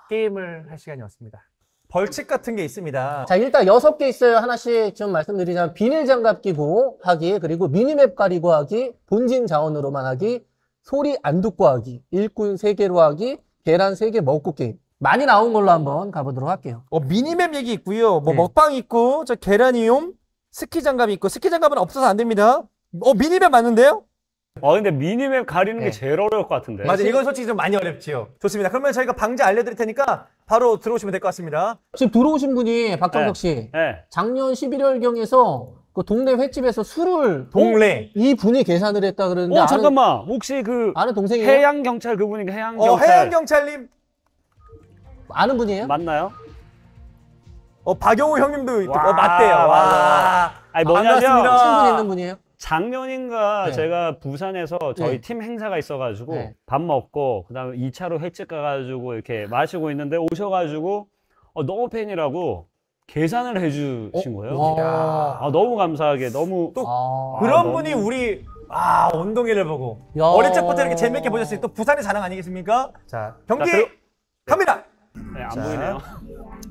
게임을 할 시간이 왔습니다. 벌칙 같은 게 있습니다. 자, 일단 6개 있어요. 하나씩 좀 말씀드리자면 비닐 장갑 끼고 하기, 그리고 미니맵 가리고 하기, 본진 자원으로만 하기, 소리 안 듣고 하기, 일꾼 3개로 하기, 계란 3개 먹고 게임. 많이 나온 걸로 한번 가보도록 할게요. 미니맵 얘기 있고요. 네. 먹방 있고, 저 계란이용, 스키 장갑이 있고, 스키 장갑은 없어서 안 됩니다. 미니맵 맞는데요? 근데 미니맵 가리는 게 제일 어려울 것 같은데. 맞아, 이건 솔직히 좀 많이 어렵지요. 좋습니다. 그러면 저희가 방제 알려드릴 테니까 바로 들어오시면 될 것 같습니다. 지금 들어오신 분이 박정석 씨. 네. 작년 11월경에서 그 동네 횟집에서 술을 이 분이 계산을 했다 그러는데. 잠깐만. 혹시 그 아는 동생이에요? 해양 경찰 그분인가? 해양 경찰. 해양 경찰님. 아는 분이에요? 맞나요? 박영호 형님도 있고. 맞대요. 아니, 뭐냐면 친분 있는 분이에요? 작년인가 제가 부산에서 저희 팀 행사가 있어가지고 밥 먹고 그다음에 2차로 횟집 가가지고 이렇게 마시고 있는데 오셔가지고 너무 팬이라고 계산을 해주신 거예요. 너무 감사하게 너무 또 그런 분이 너무... 우리 온동회를 보고 어릴 적부터 이렇게 재밌게 보셨으니 또 부산의 자랑 아니겠습니까? 자, 경기 갑니다. 안 보이네요.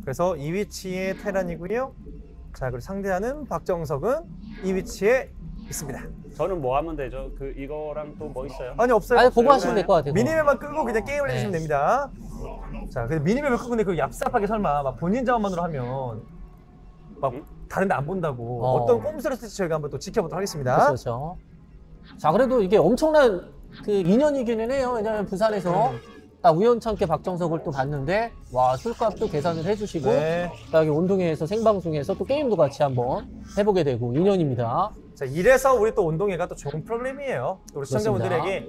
그래서 이 위치에 테란이고요. 자, 그리고 상대하는 박정석은 이 위치에 있습니다. 저는 뭐 하면 되죠? 이거랑 또 뭐 있어요? 아니, 없어요. 아니, 보고 하시면 될 것 같아요. 미니맵만 끄고 그냥 게임을 해주시면 됩니다. 자, 근데 미니맵을 끄고 근데 얍삽하게 설마 막 본인 자원만으로 하면 막 다른 데 안 본다고 어떤 꼼수를 쓸지 저희가 한번 또 지켜보도록 하겠습니다. 그렇죠. 자, 그래도 이게 엄청난 인연이기는 해요. 왜냐면 부산에서 딱 우연찮게 박정석을 또 봤는데 술값도 계산을 해주시고 여기 온동회에서 생방송에서 또 게임도 같이 한번 해보게 되고 인연입니다. 자, 이래서 우리 또 온동회가 또 좋은 프로그램이에요. 우리 시청자분들에게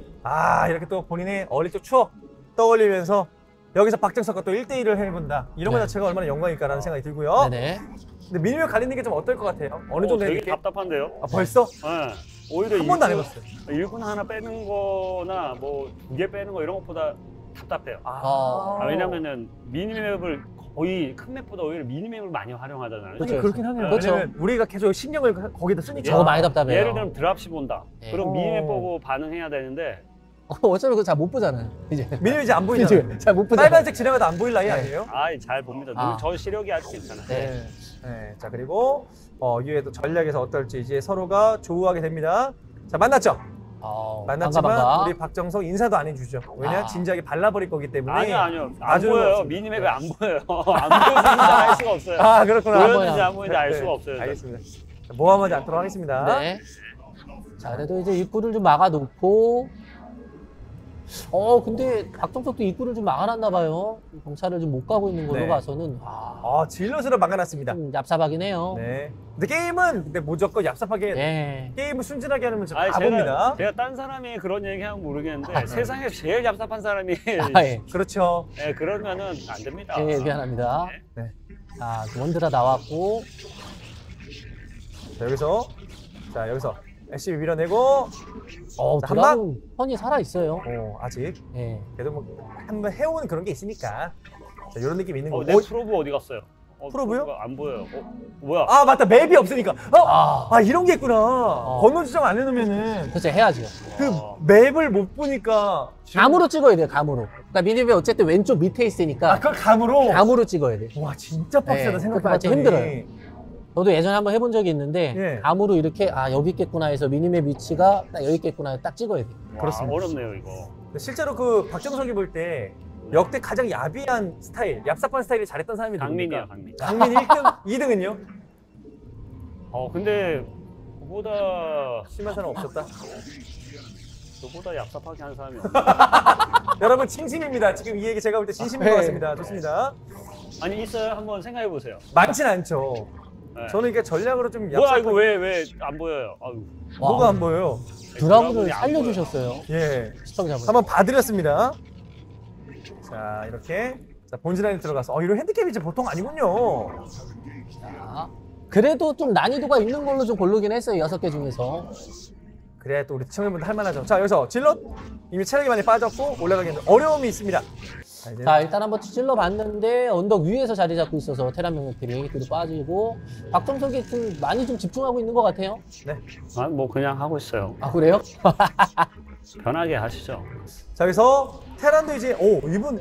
이렇게 또 본인의 어릴 적 추억 떠올리면서 여기서 박정석과 또 1대1을 해본다. 이런 것 자체가 얼마나 영광일까라는 생각이 들고요. 네네. 근데 미니맵 가리는 게 좀 어떨 것 같아요? 어느 정도 되게 답답한데요? 벌써? 네. 오히려 한 번도 안 해봤어요. 일군 하나 빼는 거나 뭐 2개 빼는 거 이런 것보다 답답해요. 왜냐면은 미니맵을 거의 큰 맵보다 오히려 미니맵을 많이 활용하잖아요. 그렇긴 하네요. 그렇죠. 우리가 계속 신경을 거기다 쓰니까. 저거 많이 답답해요. 예를 들면 드랍시 본다. 그럼 미니맵 보고 반응해야 되는데 어차피 그거 잘 못 보잖아요. 이제 미니맵이 안 보이잖아요. 잘 못 보잖아요. 빨간색 지나가도 안 보일 나이 아니에요? 잘 봅니다. 저 시력이 아주 괜찮아요. 네. 자, 그리고 이후에도 전략에서 어떨지 이제 서로가 조우하게 됩니다. 자, 만났죠? 만났지만 반가. 우리 박정석 인사도 안 해주죠. 왜냐 진지하게 발라버릴 거기 때문에. 아니요. 안 보여요. 미니맵에 안 보여요. 안 보여서 알 수가 없어요. 그렇구나. 보였는지 안 보였는지 알 수가 없어요. 알겠습니다. 모함하지 않도록 하겠습니다. 네. 자, 그래도 이제 입구를 좀 막아놓고 근데 박정석도 입구를 좀 막아놨나 봐요. 경찰을 좀 못 가고 있는 걸로 봐서는. 질럿으로 막아놨습니다. 얍삽하긴 해요. 네. 근데 게임은 무조건 얍삽하게 게임을 순진하게 하면 좀 가봅니다. 제가 딴 사람이 그런 얘기하면 모르겠는데 세상에서 제일 얍삽한 사람이 그렇죠. 그러면은 안 됩니다. 미안합니다. 네. 자, 원드라 나왔고 여기서 열심히 밀어내고 한방 펀이 살아있어요. 아직 그래도 뭐 한번 해오는 그런 게 있으니까 자, 이런 느낌이 있는 거고. 내 프로브 어디 갔어요? 프로브요? 안 보여요. 뭐야? 맞다, 맵이 없으니까. 이런 게 있구나. 번호 지정 안 해놓으면은 그치, 해야죠. 맵을 못 보니까 감으로 찍어야 돼요, 감으로. 그러니까 미니맵이 어쨌든 왼쪽 밑에 있으니까 그걸 감으로 찍어야 돼요. 와, 진짜 빡세다. 생각보다 힘들어요. 저도 예전에 한번 해본 적이 있는데 예. 암으로 이렇게 아 여기 있겠구나 해서 미니맵 위치가 딱 여기 있겠구나 딱 찍어야 돼요. 와, 그렇습니다. 어렵네요 이거. 실제로 그 박정석이 볼 때 역대 가장 야비한 스타일, 얍삽한 스타일을 잘했던 사람이 누구입니까? 강민이야, 강민. 강민이 1등, 2등은요? 근데 그보다 심한 사람 없었다? 저보다 얍삽하게 한 사람이 없네. 여러분 진심입니다. 지금 이 얘기 제가 볼 때 진심인 것 같습니다. 좋습니다. 아니 있어요? 한번 생각해 보세요. 많진 않죠. 네. 저는 이게 전략으로 좀 얍삽하게. 뭐야 이거 왜 안 보여요? 아유. 뭐가 안 보여요? 드라군을 살려주셨어요. 예. 시청자분. 한번 봐드렸습니다. 자, 이렇게. 자, 본진안에 들어가서. 이런 핸드캡이 보통 아니군요. 자, 그래도 좀 난이도가 있는 걸로 좀 고르긴 했어요. 6개 중에서. 그래야 또 우리 시청자분들 할만하죠. 자, 여기서 질럿. 이미 체력이 많이 빠졌고 올라가기에는 어려움이 있습니다. 자, 일단 한번 찔러 봤는데 언덕 위에서 자리 잡고 있어서 테란 명령필이 뒤로 빠지고 박정석이 좀 많이 좀 집중하고 있는 것 같아요. 네. 아, 뭐 그냥 하고 있어요. 아, 그래요? 편하게 하시죠. 자, 여기서 테란도 이제 이분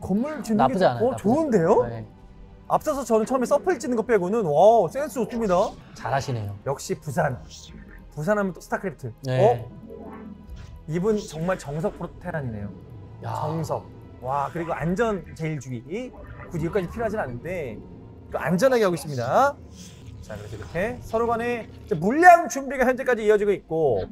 건물 짓는 게 않아요. 좋은데요? 네. 앞서서 저는 처음에 서플 짓는 거 빼고는 와, 센스 좋습니다. 잘하시네요. 역시 부산하면 또 스타크래프트. 네. 이분 정말 정석 프로 테란이네요. 야. 정석. 와, 그리고 안전 제일주의. 굳이 여기까지 필요하진 않은데 또 안전하게 하고 있습니다. 자, 그래서 이렇게 서로 간에 물량 준비가 현재까지 이어지고 있고.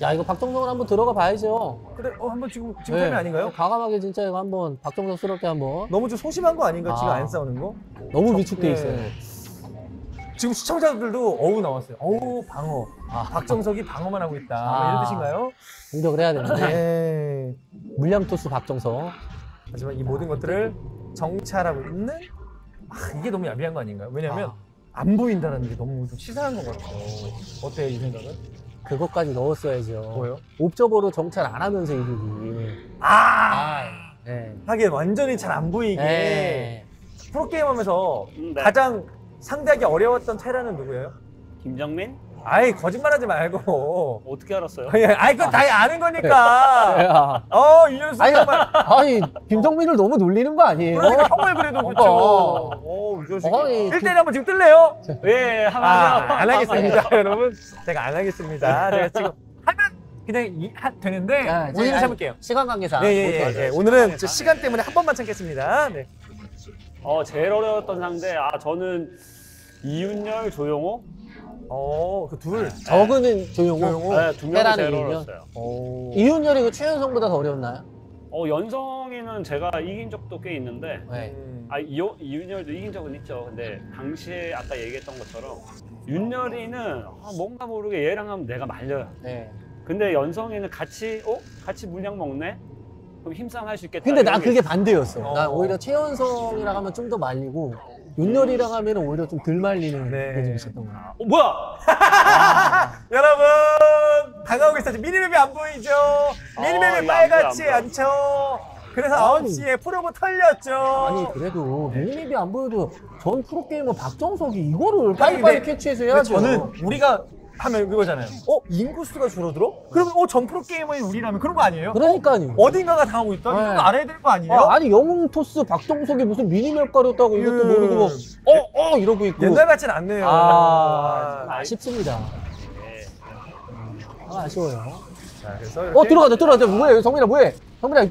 야, 이거 박정석을 한번 들어가 봐야죠. 근데 한번 지금 네. 아닌가요? 과감하게 진짜 이거 한번 박정석스럽게 한번. 너무 좀 소심한 거 아닌가? 지금 안 싸우는 거? 너무 위축돼 있어요. 네. 지금 시청자들도 나왔어요. 방어. 박정석이 방어만 하고 있다. 이런 뜻인가요? 공격을 해야 되는데. 물량 토스 박정석. 하지만 이 모든 것들을 정찰하고 있는 이게 너무 야비한 거 아닌가요? 왜냐면 안 보인다는 게 너무 좀 치사한 것 같아요. 어때요 이 생각은? 그것까지 넣었어야죠. 뭐요? 옵저버로 정찰 안 하면서 이기기. 네. 하긴 완전히 잘 안 보이게. 네. 프로게임 하면서 가장 상대하기 어려웠던 테라는 누구예요? 김정민? 아이 거짓말하지 말고. 어떻게 알았어요? 아이 그거 다 아는 거니까. 이윤수 정말. 아니 김정민을 너무 놀리는 거 아니에요? 그러니까 형을 그래도 그렇죠. 이윤수. 1대1 한번 지금 뜰래요? 예, 안 하겠습니다, 여러분. 제가 안 하겠습니다. 제가 지금 하면 그냥 되는데 오늘은 참을게요. 시간 관계상. 네, 오늘은 시간 때문에 한 번만 참겠습니다. 네. 제일 어려웠던 상대. 저는 이윤열, 조용호. 그 둘. 적은 조용호. 네, 두 명이 제일 어려웠어요. 이윤열이 그 최연성보다 더 어려웠나요? 연성이는 제가 이긴 적도 꽤 있는데. 네. 이윤열도 이긴 적은 있죠. 근데 당시에 아까 얘기했던 것처럼 윤열이는 뭔가 모르게 얘랑 하면 내가 말려요. 네. 근데 연성이는 같이 물량 먹네? 그럼 힘싸움 할 수 있겠다. 근데 난 그게 반대였어. 난 오히려 최연성이랑 하면 좀 더 말리고 윤열이랑 하면 오히려 좀 덜 말리는 게 좀 있었던 거예요. 뭐야! 여러분! 다가오고 있었죠? 미니맵이 안 보이죠? 미니맵이 빨갛지 않죠? 그래서 9시에 프로보 털렸죠. 아니 그래도 미니맵이 안 보여도 전 프로게이머 박정석이 이거를 빨리빨리 캐치해서 해야죠. 저는 우리가 하면 그거잖아요. 인구수가 줄어들어? 그러면 전 프로게이머인 우리라면 그런 거 아니에요? 그러니까요. 어딘가가 당하고 있다? 이런 거 알아야 될 거 아니에요? 아니 영웅토스 박정석이 무슨 미니맵 가렸다고 이것도 모르고 막 이러고 있고. 옛날 같진 않네요. 아쉽습니다. 아쉬워요. 자, 그래서 이렇게... 들어가자. 뭐해? 성민아 뭐해? 성민아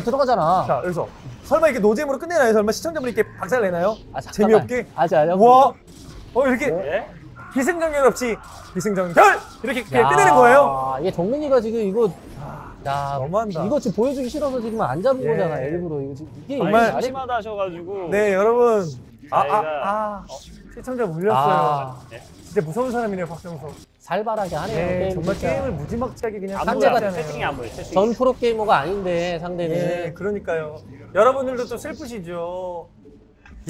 들어가잖아. 자, 여기서 설마 이렇게 노잼으로 끝내나요? 설마 시청자분이 이렇게 박살 내나요? 재미없게? 아니. 우와! 이렇게 기승전결 없이 기승전결 이렇게 끝내는 거예요. 이게 정민이가 지금 이거 너무한다. 이거 지금 보여주기 싫어서 지금 안 잡은 거잖아. 일부러 이거 지금 이게 정말 심하다 하셔가지고. 네 여러분. 시청자 물렸어요. 네. 진짜 무서운 사람이네요 박정석. 살벌하게 하네요. 네, 정말 게임을 무지막지하게 그냥 상대가 세팅이 안 보여. 전 프로 게이머가 아닌데 상대는. 네, 그러니까요. 여러분들도 좀 슬프시죠.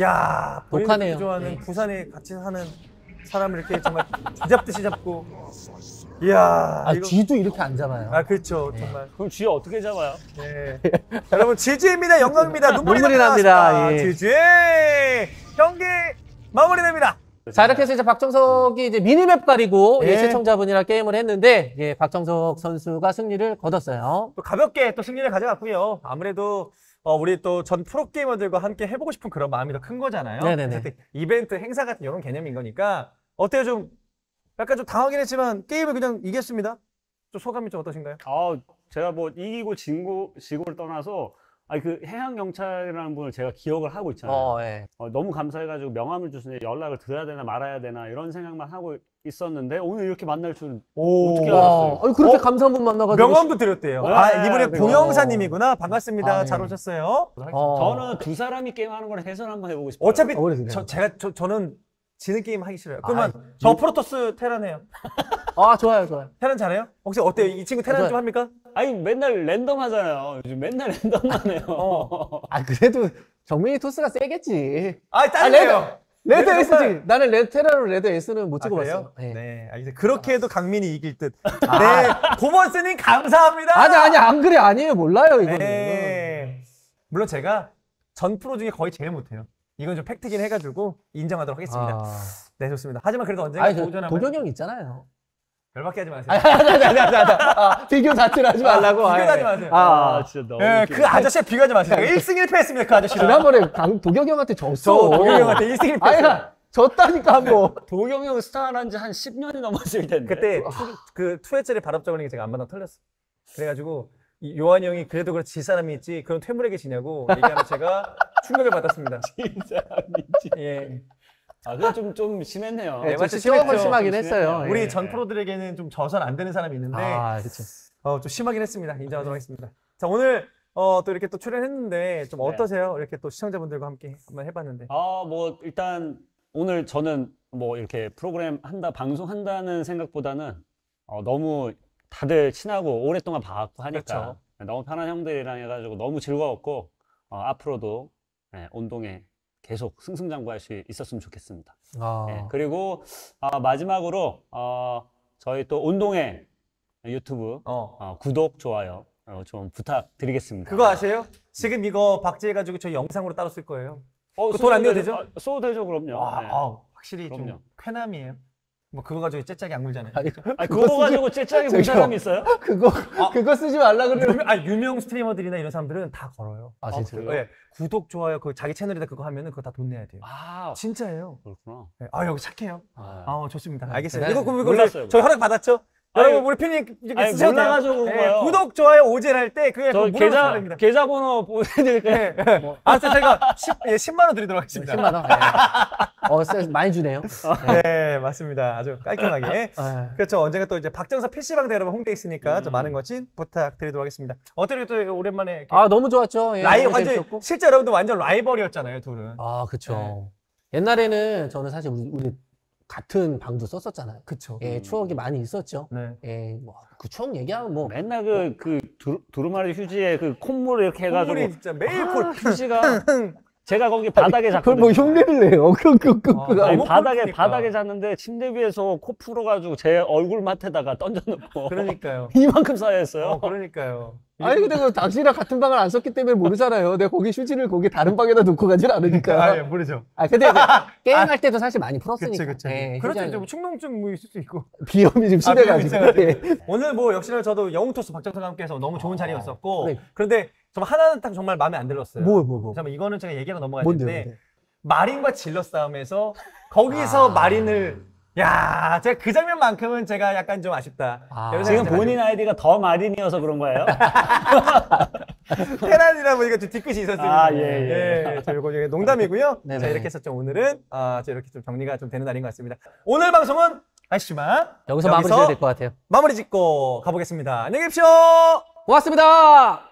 야, 독하네요. 좋아하는 부산에 같이 사는. 사람을 이렇게 정말 쥐잡듯이 잡고. 이야. 이거... 쥐도 이렇게 안 잡아요. 그렇죠. 네. 정말. 그럼 쥐 어떻게 잡아요? 네. 여러분, 지지입니다. 영광입니다. 눈물이 납니다. 지지. 경기 마무리됩니다. 자, 이렇게 해서 이제 박정석이 이제 미니맵 가리고 시청자분이랑 게임을 했는데, 박정석 선수가 승리를 거뒀어요. 또 가볍게 또 승리를 가져갔고요. 아무래도 우리 또 전 프로게이머들과 함께 해보고 싶은 그런 마음이 더 큰 거잖아요. 네네네. 이벤트 행사 같은 이런 개념인 거니까 어때요? 좀 약간 좀 당하긴 했지만 게임을 그냥 이겼습니다. 좀 소감이 좀 어떠신가요? 아, 제가 뭐 이기고 지고를 떠나서 그 해양경찰이라는 분을 제가 기억을 하고 있잖아요. 예. 너무 감사해가지고 명함을 주시는데 연락을 드려야 되나 말아야 되나 이런 생각만 하고 있었는데 오늘 이렇게 만날 줄은 어떻게 알았어요? 아니, 그렇게 감사한 분 만나가지고 명함도 드렸대요. 네, 이분이 공영사님이구나. 반갑습니다. 잘 오셨어요. 저는 두 사람이 게임하는 걸 해설 한번 해보고 싶어요. 어차피 저는 지는 게임 하기 싫어요. 그러면 저 프로토스 테란 해요. 좋아요, 좋아요. 테란 잘해요? 혹시 어때요? 이 친구 테란 좀 합니까? 아니, 맨날 랜덤 하잖아요. 요즘 맨날 랜덤만 해요. 그래도 정민이 토스가 세겠지. 딴데요. 레드 에스지. 나는 테란으로 레드 에스는 못 찍어봤어요. 네. 알겠어요. 그렇게 해도 강민이 이길 듯. 네, 고모스님 감사합니다. 아니, 안 그래. 아니에요. 몰라요, 이거는. 네. 물론 제가 전 프로 중에 거의 제일 못해요. 이건 좀 팩트긴 해가지고 인정하도록 하겠습니다. 네, 좋습니다. 하지만 그래도 언젠가 도전하면 도경영 있잖아요. 열받게 하지 마세요. 비교 자체를 하지 말라고. 비교하지 마세요. 진짜 너무. 그 아저씨 비교하지 마세요. 1승 1패 했습니다, 그 아저씨랑. 지난번에 도경영한테 졌어. 도경영한테 1승 1패 했어. 졌다니까, 한번. 도경영 스타란 지 한 10년이 넘었을 텐데. 그때 그 2회짜리 발업자원이 제가 안 만나고 털렸어. 그래가지고 요한이 형이 그래도 그렇지 질 사람이 있지 그런 퇴물에게 지냐고 얘기하면 제가 충격을 받았습니다. 질 사람이 있지. 예. 그건 좀 심했네요. 네, 맞죠. 심하긴 했어요. 우리 전 프로들에게는 좀 져선 안 되는 사람이 있는데. 그렇죠. 좀 심하긴 했습니다. 인정하도록 하겠습니다. 자, 오늘 또 이렇게 또 출연했는데 좀 어떠세요? 이렇게 또 시청자분들과 함께 한번 해봤는데. 뭐 일단 오늘 저는 뭐 이렇게 프로그램 방송한다는 생각보다는 너무 다들 친하고 오랫동안 봐왔고 하니까 너무 편한 형들이랑 해가지고 너무 즐거웠고 앞으로도 온동회 계속 승승장구할 수 있었으면 좋겠습니다. 그리고 마지막으로 저희 또 온동회 유튜브 구독, 좋아요 좀 부탁드리겠습니다. 그거 아세요? 지금 이거 박제해가지고 저희 영상으로 따로 쓸 거예요. 돈 안 내도 되죠? 써도 되죠, 그럼요. 확실히 그럼요. 좀 쾌남이에요. 뭐 그거 가지고 째짝이 안 굴잖아요. 그거 가지고 째짝이 굴 사람이 있어요? 그거 쓰지 말라 그러면 유명 스트리머들이나 이런 사람들은 다 걸어요. 진짜요? 네. 구독, 좋아요, 그 자기 채널에다 그거 하면은 그거 다 돈 내야 돼요. 진짜예요. 그렇구나. 네. 여기 착해요. 좋습니다. 알겠어요. 이거 몰랐어요. 저희 허락 받았죠? 여러분 우리 피디님 이렇게 쓰셔도 돼요. 구독, 좋아요, OGN 할 때 그게 계좌번호 보내드릴게요. 제가 10만원 드리도록 하겠습니다. 10만원? 많이 주네요. 네, 맞습니다. 아주 깔끔하게. 그렇죠. 언젠가 또 이제 박정석 PC방 대 여러분 홍대 있으니까 좀 많은 관심 부탁드리도록 하겠습니다. 어때요? 또 오랜만에. 너무 좋았죠. 실제 여러분들 완전 라이벌이었잖아요, 둘은. 그렇죠. 옛날에는 저는 사실 우리 같은 방도 썼었잖아요. 그쵸. 추억이 많이 있었죠. 네. 그 추억 얘기하면 맨날 두루마리 휴지에 콧물을 이렇게 해가지고. 콧물이 진짜 매일 휴지가. 제가 거기 바닥에 잤거든요. 흉내를 내요. 바닥에 잤는데 침대 위에서 코 풀어가지고 제 얼굴 맡에다가 던져놓고. 그러니까요. 이만큼 쌓여 있어요. 그러니까요. 근데 그 당신이랑 같은 방을 안 썼기 때문에 모르잖아요. 내가 거기 휴지를 다른 방에다 놓고 가질 않으니까. 모르죠. 근데 게임할 때도 사실 많이 풀었으니까. 그렇죠. 이제 뭐 충농증 있을 수 있고. 비염이 좀 심해가지고. 오늘 역시나 저도 영웅토스 박정석과 함께해서 너무 좋은 자리였었고. 그런데 하나는 딱 정말 마음에 안 들었어요. 잠깐만, 이거는 제가 얘기하고 넘어가야 되는데 마린과 질럿 싸움에서 거기서 마린을 제가 그 장면만큼은 제가 약간 좀 아쉽다. 지금 본인 아이디가 더 마린이어서 그런 거예요? 테란이라 보니까 좀 뒤끝이 있었습니다. 이거 농담이고요. 자, 이렇게 해서 좀 오늘은 이렇게 좀 정리가 좀 되는 날인 것 같습니다. 오늘 방송은 아쉽지만 여기서 마무리 지어야 될 것 같아요. 마무리 짓고 가보겠습니다. 안녕히 계십시오. 고맙습니다.